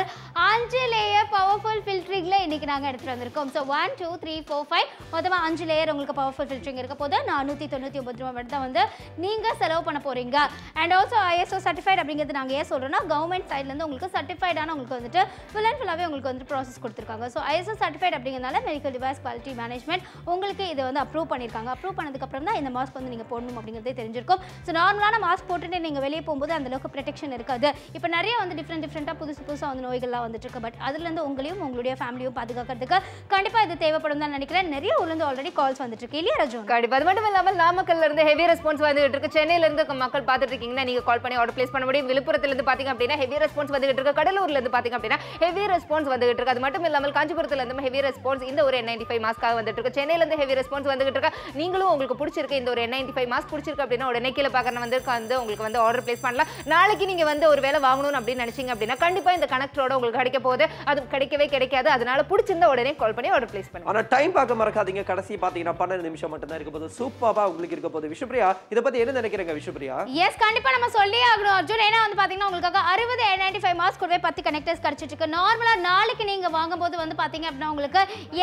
அஞ்சு லேயர் பவர்ஃபுல் ஃபில்டரிங்ல இன்னைக்கு நாங்க எடுத்து வந்திருக்கோம் so one two three four five மொத்தமா அஞ்சு லேயர் உங்களுக்கு பவர்ஃபுல் ஃபில்டரிங் இருக்க போது four ninety-nine ரூபாய் மட்டும் தான் வந்து நீங்க செலவு பண்ண போறீங்க and also I S O certified அப்படிங்கறது நாங்க ஏன் சொல்றோம்னா गवर्नमेंट சைடுல இருந்து உங்களுக்கு certified ஆன உங்களுக்கு வந்துட்டு full and full-ஆவே உங்களுக்கு வந்து process கொடுத்திருக்காங்க so I S O certified அப்படிங்கறதால medical device quality management உங்களுக்கு இத வந்து approve பண்ணிருக்காங்க approve பண்ணதுக்கு அப்புறம் தான் இந்த மாஸ்க் வந்து நீங்க போடணும் அப்படிங்கறதே தெரிஞ்சிருக்கும் சோ நார்மலான மாஸ்க் போட்டுட்டு நீங்க வெளிய போயும்போது அந்த அளவுக்கு protection இருக்காது இப்போ நிறைய வந்து different differentா புதுசு புதுசா வந்து நோய்கள்லாம் வந்துட்டிருக்கு பட் அதுல இருந்து உங்களையும் உங்களுடைய ஃபேமிலியையும் பாதுகாக்கிறதுக்கு கண்டிப்பா இது தேவைப்படும் தான் நினைக்கிறேன் நிறைய ஊர்ல இருந்து already calls வந்துட்டிருக்கு இல்லையா ரஜு கண்டிப்பா அது மட்டும் இல்லாம நாமக்கல்ல இருந்து heavy response வந்துட்டு இருக்கு சென்னையில இருந்து மக்கள் பாத்துட்டு இருக்கீங்கன்னா நீங்க கால் பண்ணி ஆர்டர் பிளேஸ் பண்ண முடியும் விழுப்புரத்துல இருந்து பாத்தீங்க அப்படினா heavy response வந்துட்டு இருக்கு கடலூர்ல இருந்து பாத்தீங்க அப்படினா heavy response வந்துட்டு இருக்கு அது மட்டும் இல்லாம காஞ்சிபுரத்துல இருந்து heavy response இந்த ஒரு N ninety-five மாஸ்காக வந்துட்டு இருக்கு சென்னையில இருந்து heavy response வந்துட்டு இருக்கு நீங்களும் உங்களுக்கு பிடிச்சிருக்கு இந்த ஒரு N ninety-five மாஸ்க் பிடிச்சிருக்கு அப்படினா உடனே கீழ பார்க்கற வந்து உங்களுக்கு வந்து ஆர்டர் பிளேஸ் பண்ணலாம் நாளைக்கு நீங்க வந்து ஒருவேளை வாங்கணும் அப்படி நினைச்சீங்க அப்படினா கண்டிப்பா இந்த கனெக்டரோட உங்களுக்கு கிடைக்க போகுது அது கிடைக்கவே கிடைக்காது அதனால பிடிச்சிருந்தா உடனே கால் பண்ணி ஆர்டர் பிளேஸ் பண்ணுங்க ஆனா டைம் பார்க்க மறக்காதீங்க கடைசி பாத்தீங்கன்னா பன்னிரண்டு நிமிஷம் மட்டும் தான் இருக்க போகுது சூப்பரா உங்களுக்கு இருக்க போகுது விஷ்ணுபிரியா இத பத்தி என்ன நினைக்கிறீங்க விஷ்ணுபிரியா எஸ் கண்டிப்பா நம்ம சொல்லியே ஆகணும் அர்ஜுன் ஏனா வந்து பாத்தீங்கன்னா உங்களுக்கு sixty N ninety-five மாஸ்க் கூடவே ten கனெக்டர்ஸ் கிடைச்சிட்டு இருக்கு நார்மலா நாளைக்கு நீங்க வாங்கும்போது வந்து பாத்தீங்க அப்படினா உங்களுக்கு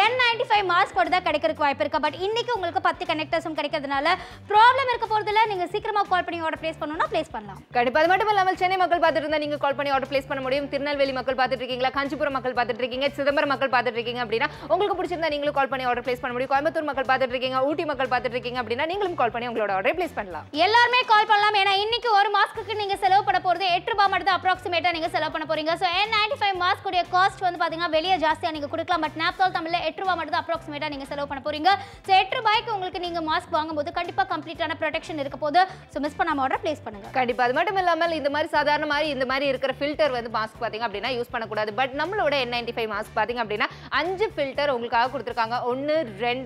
N ninety-five மாஸ்க் கூட தான் கிடைக்கிறதுக்கு வாய்ப்பு இருக்கு பட் இன்னைக்கு உங்களுக்கு ten கனெக்டர்ஸும் கிடைக்கிறதுனால ப்ராப்ளம் இருக்க போறது இல்ல நீங்க சீக்கிரமா கால் பண்ணி ஆர்டர் பிளேஸ் பண்ணனும்னா பிளேஸ் பண்ணலாம் கண்டிப்பா அது மட்டும் இல்லாம சென்னை மக்கள் பாத்துட்டு இருந்தா நீங்க கால் பண்ணி ஆர்டர் பிளேஸ் பண்ண முடியும் திருநெல்வேலி மக்கள் பாத்துட்டு இருக்கீங்களா காஞ்சிபுரம் மக்கள் பாத்துட்டு இருக்கீங்க சிதம்பரம் மக்கள் பாத்துட்டு இருக்கீங்க அப்படினா உங்களுக்கு பிடிச்சிருந்தா நீங்களும் கால் பண்ணி ஆர்டர் பிளேஸ் பண்ண முடியும் கோயம்புத்தூர் மக்கள் பாத்துட்டு இருக்கீங்க ஊட்டி மக்கள் பாத்துட்டு இருக்கீங்க அப்படினா நீங்களும் கால் பண்ணி உங்களோட ஆர்டர் பிளேஸ் பண்ணலாம் எல்லாரும் கால் பண்ணலாம் ஏனா இன்னைக்கு ஒரு மாஸ்க்குக்கு நீங்க செலவு பண்ண போறது eight ரூபாய் மட்டும் தான் அப்ராக்ஸிமேட்டா நீங்க செலவு பண்ண போறீங்க சோ N ninety-five மாஸ்க் உடைய காஸ்ட் வந்து பாத்தீங்கன்னா வெளிய ஜாஸ்தியா நீங்க குடுக்கலாம் பட் நாப்தால் தமிழ்ல eight ரூபாய் மட்டும் தான் அப்ராக்ஸிமேட்டா நீங்க செலவு பண்ண போறீங்க சோ eight ரூபாய்க்கு உங்களுக்கு நீங்க மாஸ்க் வாங்கும்போது கண்டிப்பா கம்ப்ளீட்டான ப்ரொடெக்ஷன் இருக்க போது சோ மிஸ் பண்ணாம ஆர்டர் பிளேஸ் பண்ணுங்க கண்டிப்பா அது மட்டும் இல்லாம இந்த மாதிரி சாதாரண மாதிரி இந்த மாதிரி இருக்கிற ஃபில்டர் வந்து மாஸ்க் பாத்தீங்க அப்படினா யூஸ் பண்ண கூடாது பட் நம்மளோட N ninety-five மாஸ்க் பாத்தீங்க அப்படினா அஞ்சு ஃபில்டர் உங்களுக்காக கொடுத்திருக்காங்க one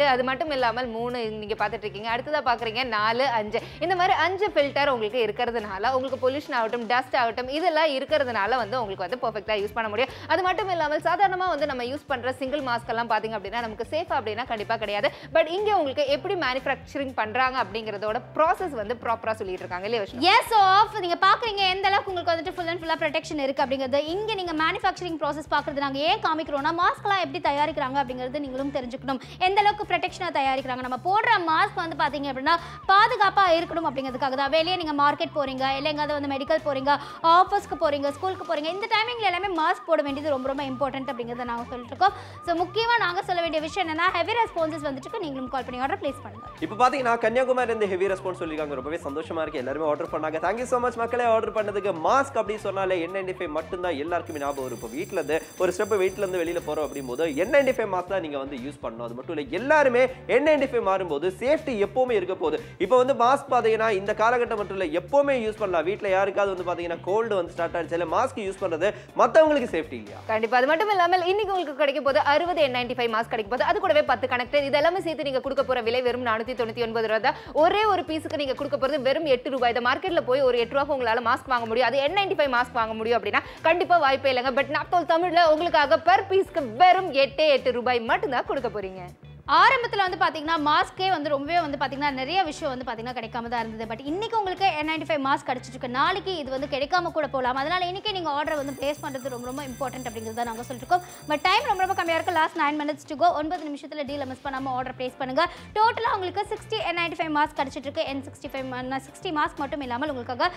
two அது மட்டும் இல்லாம மூணு நீங்க பாத்துட்டு இருக்கீங்க அடுத்துதா பாக்குறீங்க four five இந்த மாதிரி அஞ்சு ஃபில்டர் உங்களுக்கு இருக்குறதுனால உங்களுக்கு பொல்யூஷன் ஆகட்டும் டஸ்ட் ஆகட்டும் இதெல்லாம் இருக்குறதுனால வந்து உங்களுக்கு வந்து பெர்ஃபெக்ட்டா யூஸ் பண்ண முடியும் அது மட்டும் இல்லாம சாதாரணமா வந்து நம்ம யூஸ் பண்ற சிங்கிள் மாஸ்க் எல்லாம் பாத்தீங்க அப்படினா நமக்கு சேஃப் அப்படினா கண்டிப்பா கிடையாது பட் இங்க உங்களுக்கு எப்படி manufacturing பண்றாங்க அப்படிங்கறதோட process வந்து ப்ராப்பரா சொல்லிட்டு இருக்காங்க இல்லையா விஷ்ணு yes so நீங்க பாக்குறீங்க எந்த அளவுக்கு உங்களுக்கு வந்து full and full-ஆ protection இருக்கு அப்படிங்கறது இங்க நீங்க manufacturing process பாக்குறது நாங்க ஏன் காமிக்கிறோம்னா மாஸ்க்லாம் எப்படி தயாரிக்கறாங்க அப்படிங்கறது நீங்களும் தெரிஞ்சுக்கணும் எந்த அளவுக்கு protection-ஆ தயாரிக்கறாங்க நம்ம போடுற மாஸ்க் வந்து பாத்தீங்க அப்படினா பாதுகாப்பா இருக்கணும் அப்படிங்கிறதுக்காக தான் வெளிய நீங்க மார்க்கெட் போறீங்க இல்லங்கது வந்து மெடிக்கல் போறீங்க ஆபீஸ்க்கு போறீங்க ஸ்கூலுக்கு போறீங்க இந்த டைமிங்ல எல்லாமே மாஸ்க் போட வேண்டியது ரொம்ப ரொம்ப இம்பார்ட்டன்ட் அப்படிங்கறத நாங்க சொல்லிட்டு இருக்கோம் சோ முக்கியமா நாங்க சொல்ல வேண்டிய விஷயம் என்னன்னா ஹெவி ரெஸ்பான்சஸ் வந்துட்டு நீங்களும் கால் பண்ணி ஆர்டர் பிளேஸ் பண்ணுங்க இப்போ பாத்தீங்கன்னா கன்னியாகுமரில இருந்து ஹெவி ரெஸ்பான்ஸ் சொல்லிருக்காங்க ரொம்பவே சந்தோஷமா இருக்கு எல்லாரும் ஆர்டர் பண்ணாங்க Thank you so much மக்களே ஆர்டர் பண்ணதுக்கு மாஸ்க் அப்படி சொன்னாலே N ninety-five மட்டும் தான் எல்லாருக்கும் ஞாபகம் வரும் இப்போ வீட்ல இருந்து ஒரு ஸ்டெப் வீட்ல இருந்து வெளியில போறோம் அப்படிம்போது N ninety-five மாஸ்க் தான் நீங்க வந்து யூஸ் பண்ணனும் அது மட்டும் இல்ல எல்லாரும் N ninety-five மாறும்போது சேஃப்டி எப்பவுமே இருக்க போகுது இப்போ வந்து மாஸ்க் பாத்தீங்கன்னா இந்த காலகட்டம் மட்டும் இல்ல எப்பவுமே யூஸ் பண்ணலாம் வீட்ல யாருக்காவது வந்து பாத்தீங்கன்னா கோல்ட் வந்து ஸ்டார்ட் ஆயிடுச்சல மாஸ்க் யூஸ் பண்றது மத்தவங்களுக்கு சேஃப்டி இல்லையா கண்டிப்பா அது மட்டும் இல்லாம இன்னைக்கு உங்களுக்கு கிடைக்க போது sixty N ninety-five மாஸ்க் கிடைக்க போது அது கூடவே ten கனெக்டர் இதெல்லாம் சேர்த்து நீங்க கொடுக்க போற விலை வெறும் four ninety-nine ரூபாய் தான் ஒரே ஒரு பீஸ்க்கு நீங்க கொடுக்க போறது வெறும் eight ரூபாய் தான் மார்க்கெட்ல போய் ஒரு eight ரூபாய்க்கு உங்களால மாஸ்க் வாங்க முடியும் அது N ninety-five மாஸ்க் வாங்க முடியும் அப்படினா கண்டிப்பா வாய்ப்பே இல்லங்க பட் நாப்தால் தமிழ்ல உங்களுக்காக per பீஸ்க்கு வெறும் eight eight ரூபாய் மட்டும் தான் கொடுக்க போறீங்க ஆரம்பத்துல வந்து பாத்தீங்கன்னா மாஸ்க்கே வந்து ரொம்பவே வந்து பாத்தீங்கன்னா நிறைய விஷயம் வந்து பாத்தீங்கன்னா கிடைக்காம தான் இருந்தது பட் இன்னைக்கு உங்களுக்கு N ninety-five மாஸ்க் கிடைச்சிருக்கு நாளைக்கு இது வந்து கிடைக்காம கூட போலாம் அதனால இன்னைக்கு நீங்க ஆர்டர் வந்து பிளேஸ் பண்றது ரொம்ப ரொம்ப இம்பார்ட்டன்ட் அப்படிங்கறத நாங்க சொல்லிட்டோம் பட் டைம் ரொம்ப ரொம்ப கம்மியா இருக்கு last nine minutes to go nine நிமிஷத்துல டீல் மிஸ் பண்ணாம ஆர்டர் பிளேஸ் பண்ணுங்க டோட்டலா உங்களுக்கு sixty N ninety-five மாஸ்க் கிடைச்சிருக்கு N sixty-five sixty மாஸ்க் மட்டும் இல்லாம உங்களுக்கு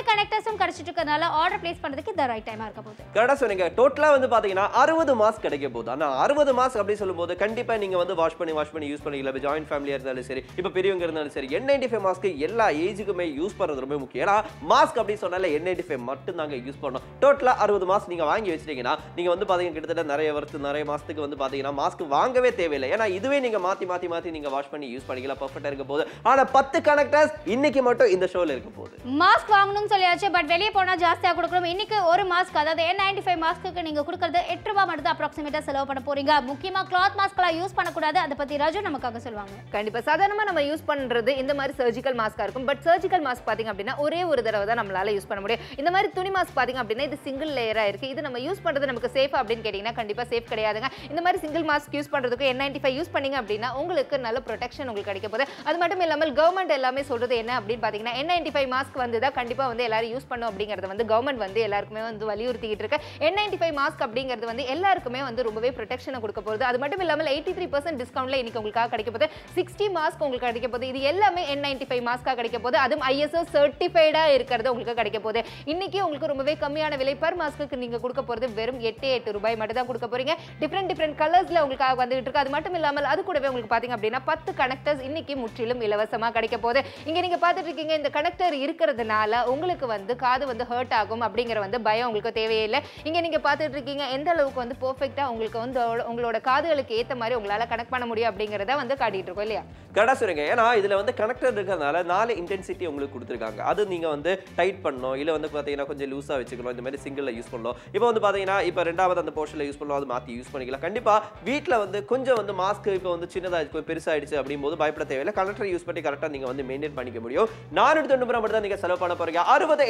ten கனெக்டர்ஸும் கிடைச்சிட்டனால ஆர்டர் பிளேஸ் பண்றதுக்கு தி ரைட் டைமா இருக்க போகுது கரெக்ட்டா சொன்னீங்க டோட்டலா வந்து பாத்தீங்கன்னா sixty மாஸ்க் கிடைக்க போகுது ஆனா sixty மாஸ்க் அப்படி சொல்லும்போது கண்டிப்பா நீங்க வந்து வாஷ் பண்ணி வாஷ் பண்ணி யூஸ் பண்ணிக்கலாம் ஜாயின்ட் ஃபேமிலியா இருந்தாலும் சரி இப்போ பெரியவங்க இருந்தாலும் சரி N ninety-five மாஸ்க் எல்லா ஏஜுக்குமே யூஸ் பண்றது ரொம்ப முக்கியம் ஏனா மாஸ்க் அப்படி சொன்னால N ninety-five மட்டும் தாங்க யூஸ் பண்ணணும் டோட்டலா sixty மாஸ்க் நீங்க வாங்கி வச்சிட்டீங்கன்னா நீங்க வந்து பாத்தீங்க கிட்டத்தட்ட நிறைய வருஷம் நிறைய மாஸ்க்கு வந்து பாத்தீங்கன்னா மாஸ்க் வாங்கவே தேவையில்லை ஏனா இதுவே நீங்க மாத்தி மாத்தி மாத்தி நீங்க வாஷ் பண்ணி யூஸ் பண்ணிக்கலாம் பெர்ஃபெக்ட்டா இருக்க போகுது ஆனா ten கனெக்டர்ஸ் இன்னைக்கு மட்டும் இந்த ஷோல இருக்க போகுது மாஸ்க் வாங்கணும்னு சொல்லியாச்சு பட் வெளிய போனா ஜாஸ்தியா கொடுக்கணும் இன்னைக்கு ஒரு மாஸ்க் அதாவது N ninety-five மாஸ்க்குக்கு நீங்க கொடுக்கிறது eight ரூபாய் மட்டும் அப்ராக்ஸிமேட்டா செலவு பண்ண போறீங்க முக்கியமா cloth மாஸ்க்ல யூஸ் பண்ண கூடாது அத பத்தி ராஜு நமக்காக சொல்வாங்க கண்டிப்பா சாதாரணமா நம்ம யூஸ் பண்றது இந்த மாதிரி சர்ஜிக்கல் மாஸ்கா இருக்கும் பட் சர்ஜிக்கல் மாஸ்க் பாத்தீங்க அப்படினா ஒரே ஒரு தடவை தான் நம்மளால யூஸ் பண்ண முடியும் இந்த மாதிரி துணி மாஸ்க் பாத்தீங்க அப்படினா இது சிங்கிள் லேயரா இருக்கு இது நம்ம யூஸ் பண்றது நமக்கு சேஃபா அப்படினு கேட்டிங்கனா கண்டிப்பா சேஃப் கிடையாதுங்க இந்த மாதிரி சிங்கிள் மாஸ்க் யூஸ் பண்றதுக்கு N ninety-five யூஸ் பண்ணீங்க அப்படினா உங்களுக்கு நல்ல ப்ரொடெக்ஷன் உங்களுக்கு கிடைக்க போகுது அது மட்டும் இல்லாம கவர்மெண்ட் எல்லாமே சொல்றது என்ன அப்படினு பாத்தீங்கனா N ninety-five மாஸ்க் வந்துதா கண்டிப்பா வந்து எல்லாரும் யூஸ் பண்ணனும் அப்படிங்கறது வந்து கவர்மெண்ட் வந்து எல்லாருக்குமே வந்து வலியுறுத்திட்டு இருக்கு N ninety-five மாஸ்க் அப்படிங்கிறது வந்து எல்லாருக்குமே வந்து ரொம்பவே ப்ரொடெக்ஷன் கொடுக்க போகுது அது மட்டும் இல்லாம eighty-three percent டிஸ்கவுண்ட்ல இன்னைக்கு உங்களுக்கு கிடைக்க போகுது sixty மாஸ்க் உங்களுக்கு கிடைக்க போகுது இது எல்லாமே N ninety-five மாஸ்கா கிடைக்க போகுது அதுவும் I S O சர்ட்டிஃபைடா இருக்குறது உங்களுக்கு கிடைக்க போகுது இன்னைக்கு உங்களுக்கு ரொம்பவே கம்மியான விலை per மாஸ்க்குக்கு நீங்க கொடுக்க போறது வெறும் eighty-eight ரூபாய் மட்டும் தான் கொடுக்க போறீங்க டிஃபரண்ட் டிஃபரண்ட் கலர்ஸ்ல உங்களுக்கு வந்துட்டு இருக்கு அது மட்டும் இல்லாம அது கூடவே உங்களுக்கு பாத்தீங்க அப்படினா ten கனெக்டர்ஸ் இன்னைக்கு முற்றிலும் இலவசமா கிடைக்க போகுது இங்க நீங்க பாத்துட்டு இருக்கீங்க இந்த கனெக்டர் இருக்குறதுனால உங்களுக்கு வந்து காது வந்து ஹர்ட் ஆகும் அப்படிங்கற வந்து பயம் உங்களுக்கு தேவையே இல்ல இங்க நீங்க பாத்துட்டு இருக்கீங்க எந்த அளவுக்கு வந்து பெர்ஃபெக்ட்டா உங்களுக்கு வந்து உங்களோட காதுகளுக்கு ஏத்த மாதிரி உங்களால கனெக்ட் பண்ண முடியும் அப்படிங்கறத வந்து காட்டிட்டு இருக்கோம் இல்லையா கரெக்ட்டா சொல்றீங்க ஏனா இதுல வந்து கனெக்டர் இருக்கனால நாலு இன்டென்சிட்டி உங்களுக்கு கொடுத்திருக்காங்க அது நீங்க வந்து டைட் பண்ணனும் இல்ல வந்து பாத்தீங்கன்னா கொஞ்சம் லூசா வெச்சுக்கலாம் இந்த மாதிரி சிங்கிள்ல யூஸ் பண்ணலாம் இப்போ வந்து பாத்தீங்கன்னா இப்போ இரண்டாவது அந்த போஷன்ல யூஸ் பண்ணலாம் அது மாத்தி யூஸ் பண்ணிக்கலாம் கண்டிப்பா வீட்ல வந்து கொஞ்சம் வந்து மாஸ்க் இப்போ வந்து சின்னதா இருக்கு பெருசா ஆயிடுச்சு அப்படிம்போது பயப்பட தேவையில்லை கனெக்டர் யூஸ் பண்ணி கரெக்ட்டா நீங்க வந்து மெயின்டெய்ன் பண்ணிக்க முடியும் four ninety-nine ரூபாய் மட்டும் நீங்க செலவு பண்ண போறீங்க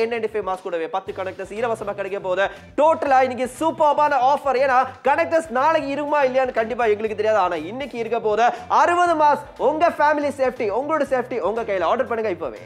sixty N ninety-five மாஸ்க் கூடவே ten கனெக்டர்ஸ் இலவசமா கிடைக்க போகுது டோட்டலா இன்னைக்கு சூப்பரான ஆஃபர் ஏனா கனெக்டர்ஸ் நாளைக்கு இருக்குமா இல்லையான்னு கண்டிப்பா உங்களுக்கு தெரியாது ஆனா இன்னைக்கு இருக்க போற sixty மாஸ்க் உங்க ஃபேமிலி சேஃப்டி உங்களோட சேஃப்டி உங்க கையில ஆர்டர் பண்ணுங்க இப்பவே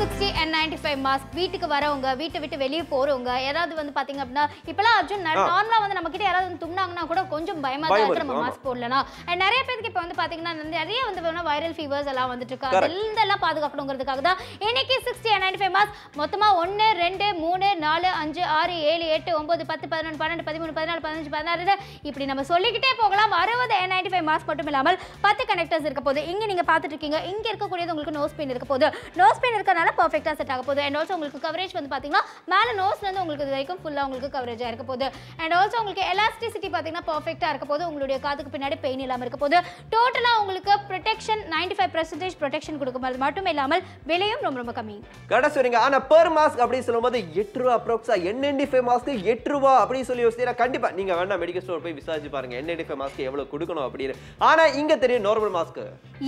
sixty N ninety-five mask வீட்டுக்கு வரவங்க வீட்டை விட்டு வெளிய போறவங்க யாராவது வந்து பாத்தீங்க அப்படினா இப்பலாம் அர்ஜுன் நார்மலா வந்து நமக்கிட்ட யாராவது வந்து தும்னாங்கனா கூட கொஞ்சம் பயமா தான் இருக்கு நம்ம மாஸ்க் போடலனா நிறைய பேருக்கு இப்ப வந்து பாத்தீங்கன்னா நிறைய வந்து வேணா வைரல் ஃபீவர்ஸ் எல்லாம் வந்துட்டு இருக்கு அதெல்லாம் பாதுகாக்கணும்ங்கிறதுக்காக தான் இன்னைக்கு sixty N ninety-five mask மொத்தமா one two three four five six seven eight nine ten eleven twelve thirteen fourteen fifteen fourteen இப்படி நம்ம சொல்லிக்கிட்டே போகலாம் sixty N ninety-five mask மட்டும் இல்லாம ten கனெக்டர்ஸ் இருக்க போகுது இங்க நீங்க பாத்துட்டு இருக்கீங்க இங்க இருக்க கூடியது உங்களுக்கு நோஸ் பின் இருக்க போகுது நோஸ் பின் இருக்க perfectா செட் ஆக போகுது and also உங்களுக்கு கவரேஜ் வந்து பாத்தீங்கன்னா மேல நோஸ்ல இருந்து உங்களுக்கு இது வரைக்கும் ஃபுல்லா உங்களுக்கு கவரேஜ் ஆயிருக்க போகுது and also உங்களுக்கு எலாஸ்டிசிட்டி பாத்தீங்கன்னா perfectா இருக்க போகுது உங்களுடைய காதுக்கு பின்னாடி பெயின் இல்லாம இருக்க போகுது டோட்டலா உங்களுக்கு ப்ரொடெக்ஷன் ninety-five percent ப்ரொடெக்ஷன் கொடுக்கும்போது மட்டும் இல்லாம விலையும் ரொம்ப ரொம்ப கம்மி கரெக்ட்டா சொல்றீங்க ஆனா per மாஸ்க் அப்படி சொல்லும்போது eight ரூபாய் அப்ராக்ஸா N ninety-five மாஸ்க் eight ரூபாய் அப்படி சொல்லி யோசிச்சீங்க கண்டிப்பா நீங்க வேணா மெடிக்கல் ஸ்டோர் போய் விசாரிச்சு பாருங்க N ninety-five மாஸ்க் எவ்வளவு கொடுக்கணும் அப்படினு ஆனா இங்க தெரியும் நார்மல் மாஸ்க்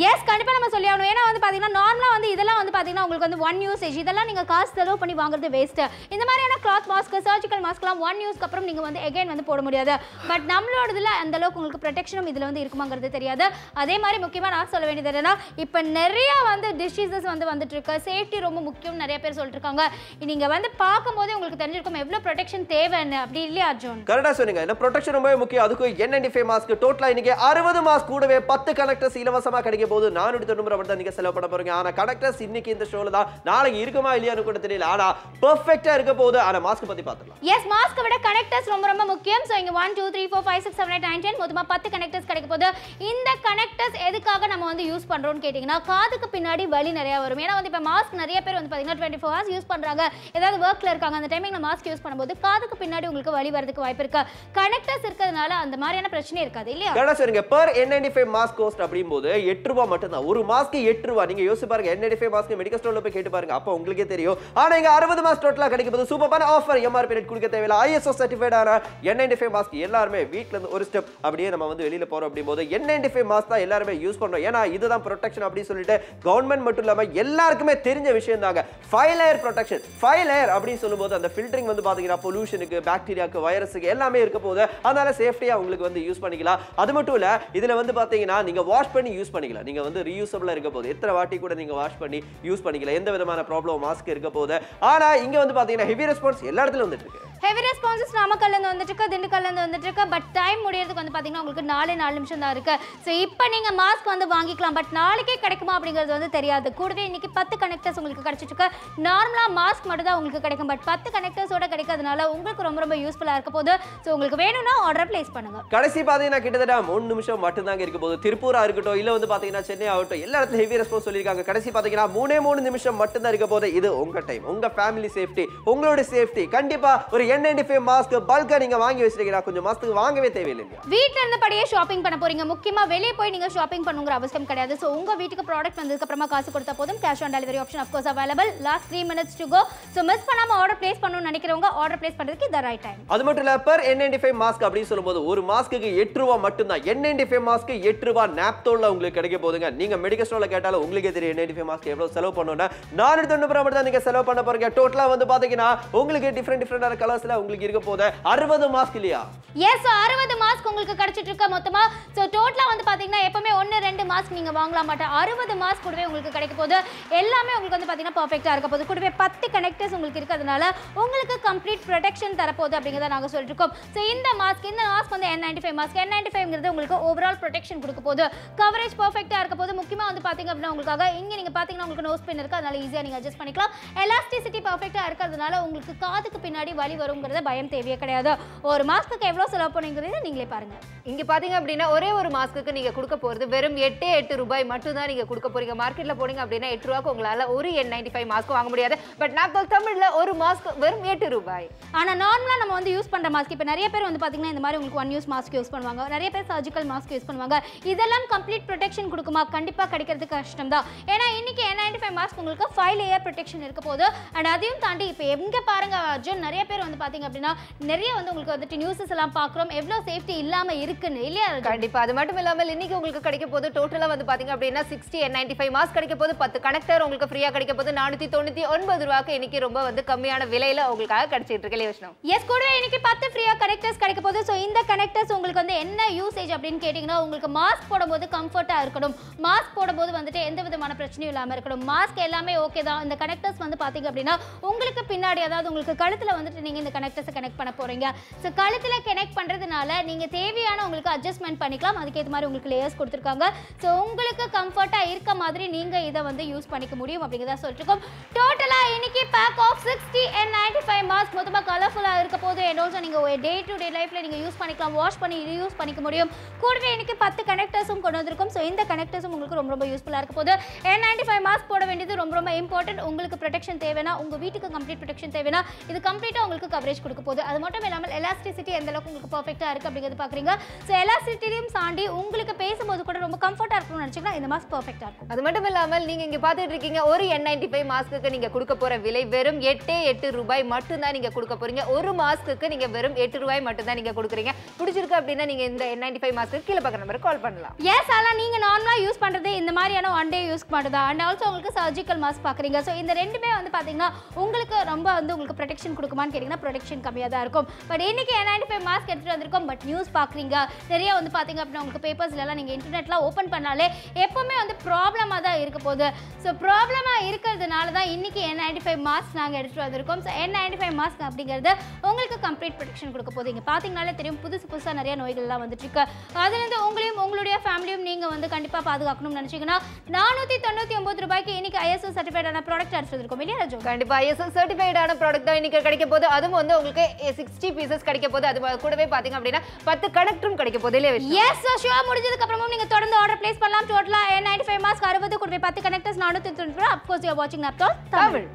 yes கண்டிப்பா நம்ம சொல்லியானோம் ஏனா வந்து பாத்தீங்கன்னா நார்மலா வந்து இதெல்லாம் வந்து பாத்தீங்கன்னா உங்களுக்கு வந்து one usage இதெல்லாம் நீங்க காஸ்ட் செலவு பண்ணி வாங்குறது வேஸ்ட் இந்த மாதிரியான cloth mask surgical maskலாம் one யூஸ்க்கு அப்புறம் நீங்க வந்து again வந்து போட முடியாது பட் நம்மளோடதுல அந்த அளவுக்கு உங்களுக்கு protection இதுல வந்து இருக்குமாங்கிறது தெரியாது அதே மாதிரி முக்கியமா நான் சொல்ல வேண்டியது என்னன்னா இப்ப நிறைய வந்து diseases வந்து வந்துட்டு இருக்கு சேஃப்டி ரொம்ப முக்கியம் நிறைய பேர் சொல்லிட்டு இருக்காங்க நீங்க வந்து பாக்கும்போது உங்களுக்கு தெரிஞ்சிருக்கும் எவ்வளவு protection தேவைன்னு அப்படி இல்லையா அர்ஜுன் கரெக்ட்டா சொன்னீங்க இந்த protection ரொம்ப முக்கியம் அதுக்கு N ninety-five மாஸ்க் டோட்டலா இன்னைக்கு sixty மாஸ்க் கூடவே ten கனெக்டர்ஸ் இலவசமா கிடைக்க போகுது four ninety-nine ரூபாய் தான் நீங்க செலவு பண்ண போறீங்க ஆனா கனெக்டர்ஸ் இன்னைக்கு இந்த ஷோல தான் நாளைக்கு இருக்குமா இல்லையான்னு கூட தெரியல ஆனா பெர்ஃபெக்ட்டா இருக்க போகுது ஆனா மாஸ்க் பத்தி பாத்துறலாம் எஸ் மாஸ்க் விட கனெக்டர்ஸ் ரொம்ப ரொம்ப முக்கியம் சோ இங்க one two three four five six seven eight nine ten மொத்தமா ten கனெக்டர்ஸ் கிடைக்க போகுது இந்த கனெக்டர்ஸ் எதுக்காக நம்ம வந்து யூஸ் பண்றோம்னு கேட்டிங்கனா காதுக்கு பின்னாடி வலி நிறைய வரும் ஏனா வந்து இப்ப மாஸ்க் நிறைய பேர் வந்து பாத்தீங்கன்னா twenty-four hours யூஸ் பண்றாங்க ஏதாவது வர்க்ல இருக்காங்க அந்த டைமிங்ல மாஸ்க் யூஸ் பண்ணும்போது காதுக்கு பின்னாடி உங்களுக்கு வலி வரதுக்கு வாய்ப்பு இருக்கு கனெக்டர்ஸ் இருக்கிறதுனால அந்த மாதிரியான பிரச்சனை இருக்காது இல்லையா கரெக்ட்டா சொல்றீங்க per N ninety-five mask cost அப்படிம்போது eight ரூபாய் மட்டும் தான் ஒரு மாஸ்க் eight ரூபாய் நீங்க யோசி பாருங்க N ninety-five mask mask medical ஸ்டோர்ல போய் கேட்டு பாருங்க, அப்ப உங்களுக்கே தெரியும். ஆனா இங்க அறுபது மாஸ்க் டோட்டலா கிடைக்குது. சூப்பரான ஆஃபர். எம்ஆர்பி ரேட் கொடுக்க தேவையில்லை. ஐஎஸ்ஓ சர்டிஃபைட் ஆன என் நைன்டி ஃபைவ் மாஸ்க் எல்லாருமே வீட்ல இருந்து ஒரு ஸ்டெப் அப்படியே நம்ம வந்து வெளியில போறோம் அப்படிம்போது என் நைன்டி ஃபைவ் மாஸ்க் தான் எல்லாருமே யூஸ் பண்றோம். ஏன்னா இதுதான் ப்ரொடெக்ஷன் அப்படி சொல்லிட்டு கவர்மெண்ட் மட்டும் இல்லாம எல்லாருக்குமே தெரிஞ்ச விஷயம் தாங்க. Five layer protection. Five layer அப்படின்னு சொல்லும்போது அந்த ஃபில்டரிங் வந்து பாத்தீங்கன்னா பொல்யூஷனுக்கு, பாக்டீரியாக்கு, வைரஸுக்கு எல்லாமே இருக்க போகுது. அதனால சேஃப்டியா உங்களுக்கு வந்து யூஸ் பண்ணிக்கலாம். அது மட்டும் இல்ல இதுல வந்து பாத்தீங்கன்னா நீங்க வாஷ் பண்ணி யூஸ் பண்ணிக்கலாம். நீங்க வந்து ரீயூசபிளா இருக்க போகுது. எத்தனை வாட்டி கூட நீங்க வாஷ் பண்ணி யூஸ் பண்ணிக்கலாம். எந்த விதமான ப்ராப்ளம் மாஸ்க் இருக்க போகுது. ஆனா இங்க வந்து பாத்தீங்கன்னா ஹெவி ரெஸ்பான்ஸ் எல்லா இடத்துல வந்துட்டு இருக்கு. ஹெவி ரெஸ்பான்சஸ் நாமக்கல்ல இருந்து வந்துட்டு இருக்கு, திண்டுக்கல்ல இருந்து வந்துட்டு இருக்கு. பட் டைம் முடியறதுக்கு வந்து பாத்தீங்கன்னா உங்களுக்கு நாலே நாலு நிமிஷம் தான் இருக்கு. ஸோ இப்போ நீங்க மாஸ்க் வந்து வாங்கிக்கலாம். பட் நாளைக்கே கிடைக்குமா அப்படிங்கிறது வந்து தெரியாது. கூடவே இன்னைக்கு பத்து கனெக்டர்ஸ் உங்களுக்கு கிடைச்சிட்டு இருக்கு. நார்மலா மாஸ்க் மட்டும் தான் உங்களுக்கு கிடைக்கும். பட் பத்து கனெக்டர்ஸோட கிடைக்கிறதுனால உங்களுக்கு ரொம்ப ரொம்ப யூஸ்ஃபுல்லா இருக்க போது. ஸோ உங்களுக்கு வேணும்னா ஆர்டர் பிளேஸ் பண்ணுங்க. கடைசி பாத்தீங்கன்னா கிட்டத்தட்ட மூணு நிமிஷம் மட்டும் தாங்க இருக்க போது. திருப்பூரா இருக்கட்டும் இல்ல வந்து பாத்தீங்கன்னா சென்னை ஆகட்டும் எல்லா இடத்துல ஹெவி ரெஸ்பான்ஸ் சொல்லியிருக்காங்க. கடைசி பாத்தீங்கன்னா மூணே மூணு நிமிஷம் மட்டும் தான் இருக்க போது. இது உங்க டைம், உங்க ஃபேமிலி சேஃப்டி, உங்களோட சேஃப்டி. கண்டிப்பா ஒரு என் நைன்டி ஃபைவ் மாஸ்க் பல்கா நீங்க வாங்கி வச்சிருக்கீங்க. கொஞ்சம் மாஸ்க் வாங்கவே தேவையில்லைங்க. வீட்ல இருந்தபடியே ஷாப்பிங் பண்ண போறீங்க. முக்கியமா வெளிய போய் நீங்க ஷாப்பிங் பண்ணுங்கற அவசியம் கிடையாது. சோ உங்க வீட்டுக்கு ப்ராடக்ட் வந்ததுக்கு அப்புறமா காசு கொடுத்தா போதும். Cash on delivery option of course available. Last மூன்று minutes to go. So miss பண்ணாம ஆர்டர் பிளேஸ் பண்ணனும் நினைக்கிறவங்க ஆர்டர் பிளேஸ் பண்றதுக்கு இத ரைட் டைம். அது மட்டும் இல்ல per N ninety five mask அப்படி சொல்லும்போது ஒரு மாஸ்க்குக்கு எட்டு ரூபாய் மட்டும் தான். என் நைன்டி ஃபைவ் மாஸ்க் எட்டு ரூபாய் நாப்தோல்ல உங்களுக்கு கிடைக்க போகுதுங்க. நீங்க மெடிக்கல் ஸ்டோர்ல கேட்டால உங்களுக்கு தெரியும் என் நைன்டி ஃபைவ் மாஸ்க் எவ்வளவு செலவு பண்ணனும்னா நானூற்று தொண்ணூறு ரூபாய் மட்டும் தான் நீங்க செலவு பண்ண போறீங்க. டோட்டலா வந்து பாத்தீங்கன்னா உங்களுக்கு டிஃபரண்ட் டிஃபரண்டான கலர்ஸ்ல உங்களுக்கு இருக்க போதே அறுபது மாஸ்க் இல்லையா? எஸ், அறுபது மாஸ்க் உங்களுக்கு கிடைச்சிட்டு இருக்க மொத்தமா. சோ டோட்டலா வந்து பாத்தீங்கன்னா எப்பவுமே ஒன்னு ரெண்டு மாஸ்க் நீங்க வாங்கலாம். மாட்ட அறுபது மாஸ்க் கூடவே உங்களுக்கு கிடைக்க போது. எல்லாமே உங்களுக்கு வந்து பாத்தீங்கன்னா பெர்ஃபெக்ட்டா இருக்க போது. கூடவே பத்து கனெக்டர்ஸ் உங்களுக்கு இருக்கிறதுனால உங்களுக்கு கம்ப்ளீட் ப்ரொடெக்ஷன் தர போது அப்படிங்கறத நாங்க சொல்லிட்டு இருக்கோம். சோ இந்த மாஸ்க் இந்த மாஸ்க் வந்து N ninety five mask. N ninety ஃபைவங்கிறது உங்களுக்கு ஓவரால் ப்ரொடெக்ஷன் கொடுக்க போது. கவரேஜ் பெர்ஃபெக்ட்டா இருக்க போது. முக்கியமா வந்து பாத்தீங்க அப்படினா உங்களுக்காக இங்க நீங்க பாத்தீங்கன்னா உங்களுக்கு நோஸ் பின் இருக்கு. அதனால ஈஸியா நீங்க அட்ஜஸ்ட் பண்ணிக்கலாம். எலாஸ்டிசிட்டி பெர்ஃபெக்ட்டா இருக்கிறதுனால உங்களுக்கு காதுக்கு பின்னாடி வலி வரும்ங்கறத பயம் தேவையே கிடையாது. ஒரு மாஸ்க்குக்கு எவ்வளவு செலவு பண்ணுவீங்கறத நீங்களே பாருங்க. இங்க பாத்தீங்க அப்படினா ஒரே ஒரு மாஸ்க்குக்கு நீங்க கொடுக்க போறது வெறும் எட்டு ரூபாய் மட்டும் தான் நீங்க கொடுக்க போறீங்க. மார்க்கெட்ல போறீங்க அப்படினா எட்டு ரூபாய்க்கு உங்களால ஒரு என் நைன்டி ஃபைவ் மாஸ்க் வாங்க முடியாது. பட் நாம தமிழ்ல ஒரு மாஸ்க் வெறும் எட்டு ரூபாய். ஆனா நார்மலா நம்ம வந்து யூஸ் பண்ற மாஸ்க் இப்ப நிறைய பேர் வந்து பாத்தீங்கன்னா இந்த மாதிரி உங்களுக்கு ஒன் யூஸ் மாஸ்க் யூஸ் பண்ணுவாங்க. நிறைய பேர் சர்ஜிக்கல் மாஸ்க் யூஸ் பண்ணுவாங்க. இதெல்லாம் கம்ப்ளீட் ப்ரொடெக்ஷன் கொடுக்குமா? கண்டிப்பா கிடைக்கிறது கஷ்டம் தான். ஏனா இன்னைக்கு என் நைன்டி ஃபைவ் மாஸ்க் உங்களுக்கு ஃபைவ் லேயர் ப்ரொடெக்ஷன் இருக்க போது. அண்ட் அதையும் தாண்டி இப்ப எங்க பாருங்க அர்ஜுன் நிறைய பேர் வந்து பாத்தீங்க அப்படினா நிறைய வந்து உங்களுக்கு வந்து நியூஸஸ் எல்லாம் பார்க்குறோம் எவ்வளவு சேஃப்டி இல்லாம இருக்குன்னு இல்லையா? கண்டிப்பா. அது மட்டும் இல்லாம இன்னைக்கு உங்களுக்கு கிடைக்க போது டோட்டலா வந்து பாத்தீங்க அப்படினா அறுபது என் நைன்டி ஃபைவ் மாஸ்க் கிடைக்க போது. பத்து கனெக்டர் உங்களுக்கு ஃப்ரீயா கிடைக்க போது. நானூற்று தொண்ணூற்று ஒன்பது ரூபாய்க்கு இன்னைக்கு ரொம்ப வந்து கம்மியான விலையில உங்களுக்கு கிடைச்சிட்டு இருக்கல யோசனம். எஸ், கூடவே இன்னைக்கு பத்து ஃப்ரீயா கனெக்டர்ஸ் கிடைக்க போது. சோ இந்த கனெக்டர்ஸ் உங்களுக்கு வந்து என்ன யூசேஜ் அப்படினு கேட்டிங்கனா உங்களுக்கு மாஸ்க் போடும்போது கம்ஃபர்ட்டா இருக்கணும். மாஸ்க் போடும்போது வந்துட்டு எந்த விதமான பிரச்சனையும் இல்லாம இருக்கணும். மாஸ்க் எல்லாமே ஓகே தான். இந்த கனெக்டர்ஸ் வந்து பாத்தீங்க அப்படினா உங்களுக்கு பின்னாடி அதாவது உங்களுக்கு கழுத்துல வந்துட்டு நீங்க இந்த கனெக்டர்ஸ் கனெக்ட் பண்ண போறீங்க. சோ கழுத்துல கனெக்ட் பண்றதுனால நீங்க தேவையான உங்களுக்கு அட்ஜஸ்ட்மென்ட் பண்ணிக்கலாம். அதுக்கு ஏத்த மாதிரி உங்களுக்கு லேயர்ஸ் கொடுத்திருக்காங்க. சோ உங்களுக்கு கம்ஃபர்ட்டா இருக்க மாதிரி நீங்க இத வந்து யூஸ் பண்ணிக்க முடியும் அப்படிங்கறத சொல்லிருக்கோம். டோட்டலா இன்னைக்கு pack of அறுபது என் நைன்டி ஃபைவ் மாஸ்க் மொத்தமா கலர்ஃபுல்லா இருக்க போது. and also நீங்க டே டு டே லைஃப்ல நீங்க யூஸ் பண்ணிக்கலாம். வாஷ் பண்ணி ரீயூஸ் பண்ணிக்க முடியும். கூடவே இன்னைக்கு பத்து கனெக்டர்ஸும் கொண்டு வந்திருக்கோம். சோ இந்த கனெக்டர்ஸும் உங்களுக்கு ரொம்ப ரொம்ப யூஸ்ஃபுல்லா இருக்க போது. என் நைன்டி ஃபைவ் மாஸ்க் போட வேண்டியது ரொம்ப ரொம்ப இம்பார்ட்டன்ட். உங்களுக்கு ப்ரொடெக்ஷன் தேவைனா உங்க வீட்டுக்கு கம்ப்ளீட் ப்ரொடெக்ஷன் தேவைனா இது கம்ப்ளீட்டா உங்களுக்கு கவரேஜ் கொடுக்க போகுது. அது மட்டும் இல்லாமல் எலாஸ்டிசிட்டி எந்த அளவுக்கு உங்களுக்கு பர்ஃபெக்டா இருக்கு அப்படிங்கிறது பாக்குறீங்க. ஸோ எலாஸ்டிசிட்டியும் தாண்டி உங்களுக்கு பேசும்போது கூட ரொம்ப கம்ஃபர்ட்டா இருக்கும்னு நினைச்சீங்கன்னா இந்த மாஸ்க் பர்ஃபெக்டா இருக்கும். அது மட்டும் இல்லாமல் நீங்க இங்க பாத்துட்டு இருக்கீங்க ஒரு என் நைன்டி ஃபைவ் மாஸ்க்கு நீங்க கொடுக்க போற விலை வெறும் எட்டு எட்டு ரூபாய் மட்டும் தான் நீங்க கொடுக்க போறீங்க. ஒரு மாஸ்க்கு நீங்க வெறும் எட்டு ரூபாய் மட்டும் தான் நீங்க கொடுக்குறீங்க. பிடிச்சிருக்கு அப்படின்னா நீங்க இந்த என் நைன்டி ஃபைவ் மாஸ்க்கு கீழே பாக்குற நம்பருக்கு கால் பண்ணலாம். எஸ், அதெல்லாம் நீங்க நார்மலா யூஸ் பண்றது இந்த மாதிரியான ஒன் டே யூஸ் பண்றதா அண்ட் ஆல்சோ உங்களுக்கு சர்ஜிக்கல் மாஸ்க் பாக்குறீங்க. ஸோ இந்த ரெண்டுமே வந்து பாத்தீங்கன்னா உங்களுக்கு ரொம்ப வந்து உங்களுக்கு ப்ரொடெக்ஷன் கொடுக்குமான்னு கேட்டீங்கன்னா ப்ரொடெக்ஷன் கம்மியாக தான் இருக்கும். பட் இன்னைக்கு என் நைன்டி ஃபைவ் மாஸ்க் எடுத்துட்டு வந்திருக்கோம். பட் நியூஸ் பாக்குறீங்க நிறைய வந்து பாத்தீங்க அப்படின்னா உங்களுக்கு பேப்பர்ஸ்ல எல்லாம் நீங்க இன்டர்நெட்ல ஓபன் பண்ணாலே எப்பவுமே வந்து ப்ராப்ளமா தான் இருக்க போகுது. ஸோ ப்ராப்ளமா இருக்கிறதுனால தான் இன்னைக்கு என் நைன்டி ஃபைவ் மாஸ்க் நாங்கள் எடுத்துட்டு வந்திருக்கோம். So N ninety five mask அப்படிங்கிறது உங்களுக்கு கம்ப்ளீட் ப்ரொடெக்ஷன் கொடுக்க போகுது. இங்க பாத்தீங்கன்னாலே தெரியும் புதுசு புதுசா நிறைய நோய்கள்லாம் வந்துட்டு இருக்கு. அதுலேருந்து உங்களையும் உங்களுடைய ஃபேமிலியும் நீங்க வந்து கண்டிப்பா பாதுகாக்கணும்னு நினைச்சீங்கன்னா நானூத்தி தொண்ணூத்தி ஒன்பது ரூபாய்க்கு இன்னைக்கு ஐஎஸ்ஓ சர்டிஃபைடான ப்ராடக்ட் எடுத்துட்டு வந்திருக்கோம் இல்லையா ராஜு? கண்டிப்பா ஐஎஸ்ஓ சர்டிஃபைடான ப்ராடக்ட் தான் இன்னைக்கு கிடைக்க போகுது. அதுவும் வந்து உங்களுக்கு அறுபது பீசஸ் கிடைக்க போகுது. அது கூடவே பாத்தீங்க அப்படின்னா பத்து கனெக்டரும் கிடைக்க போகுது இல்லையா? எஸ், ஷோ முடிஞ்சதுக்கு அப்புறமும் நீங்க தொடர்ந்து ஆர்டர் பிளேஸ் பண்ணலாம். டோட்டலா என் நைன்டி ஃபைவ் மாஸ்க் அறுபது கூடவே பத்து கனெக்டர்ஸ் நானூத்தி தொண்ணூறு. அப்கோர்ஸ் யூ ஆர் வாட்சிங் நாப்தோல் தமிழ்.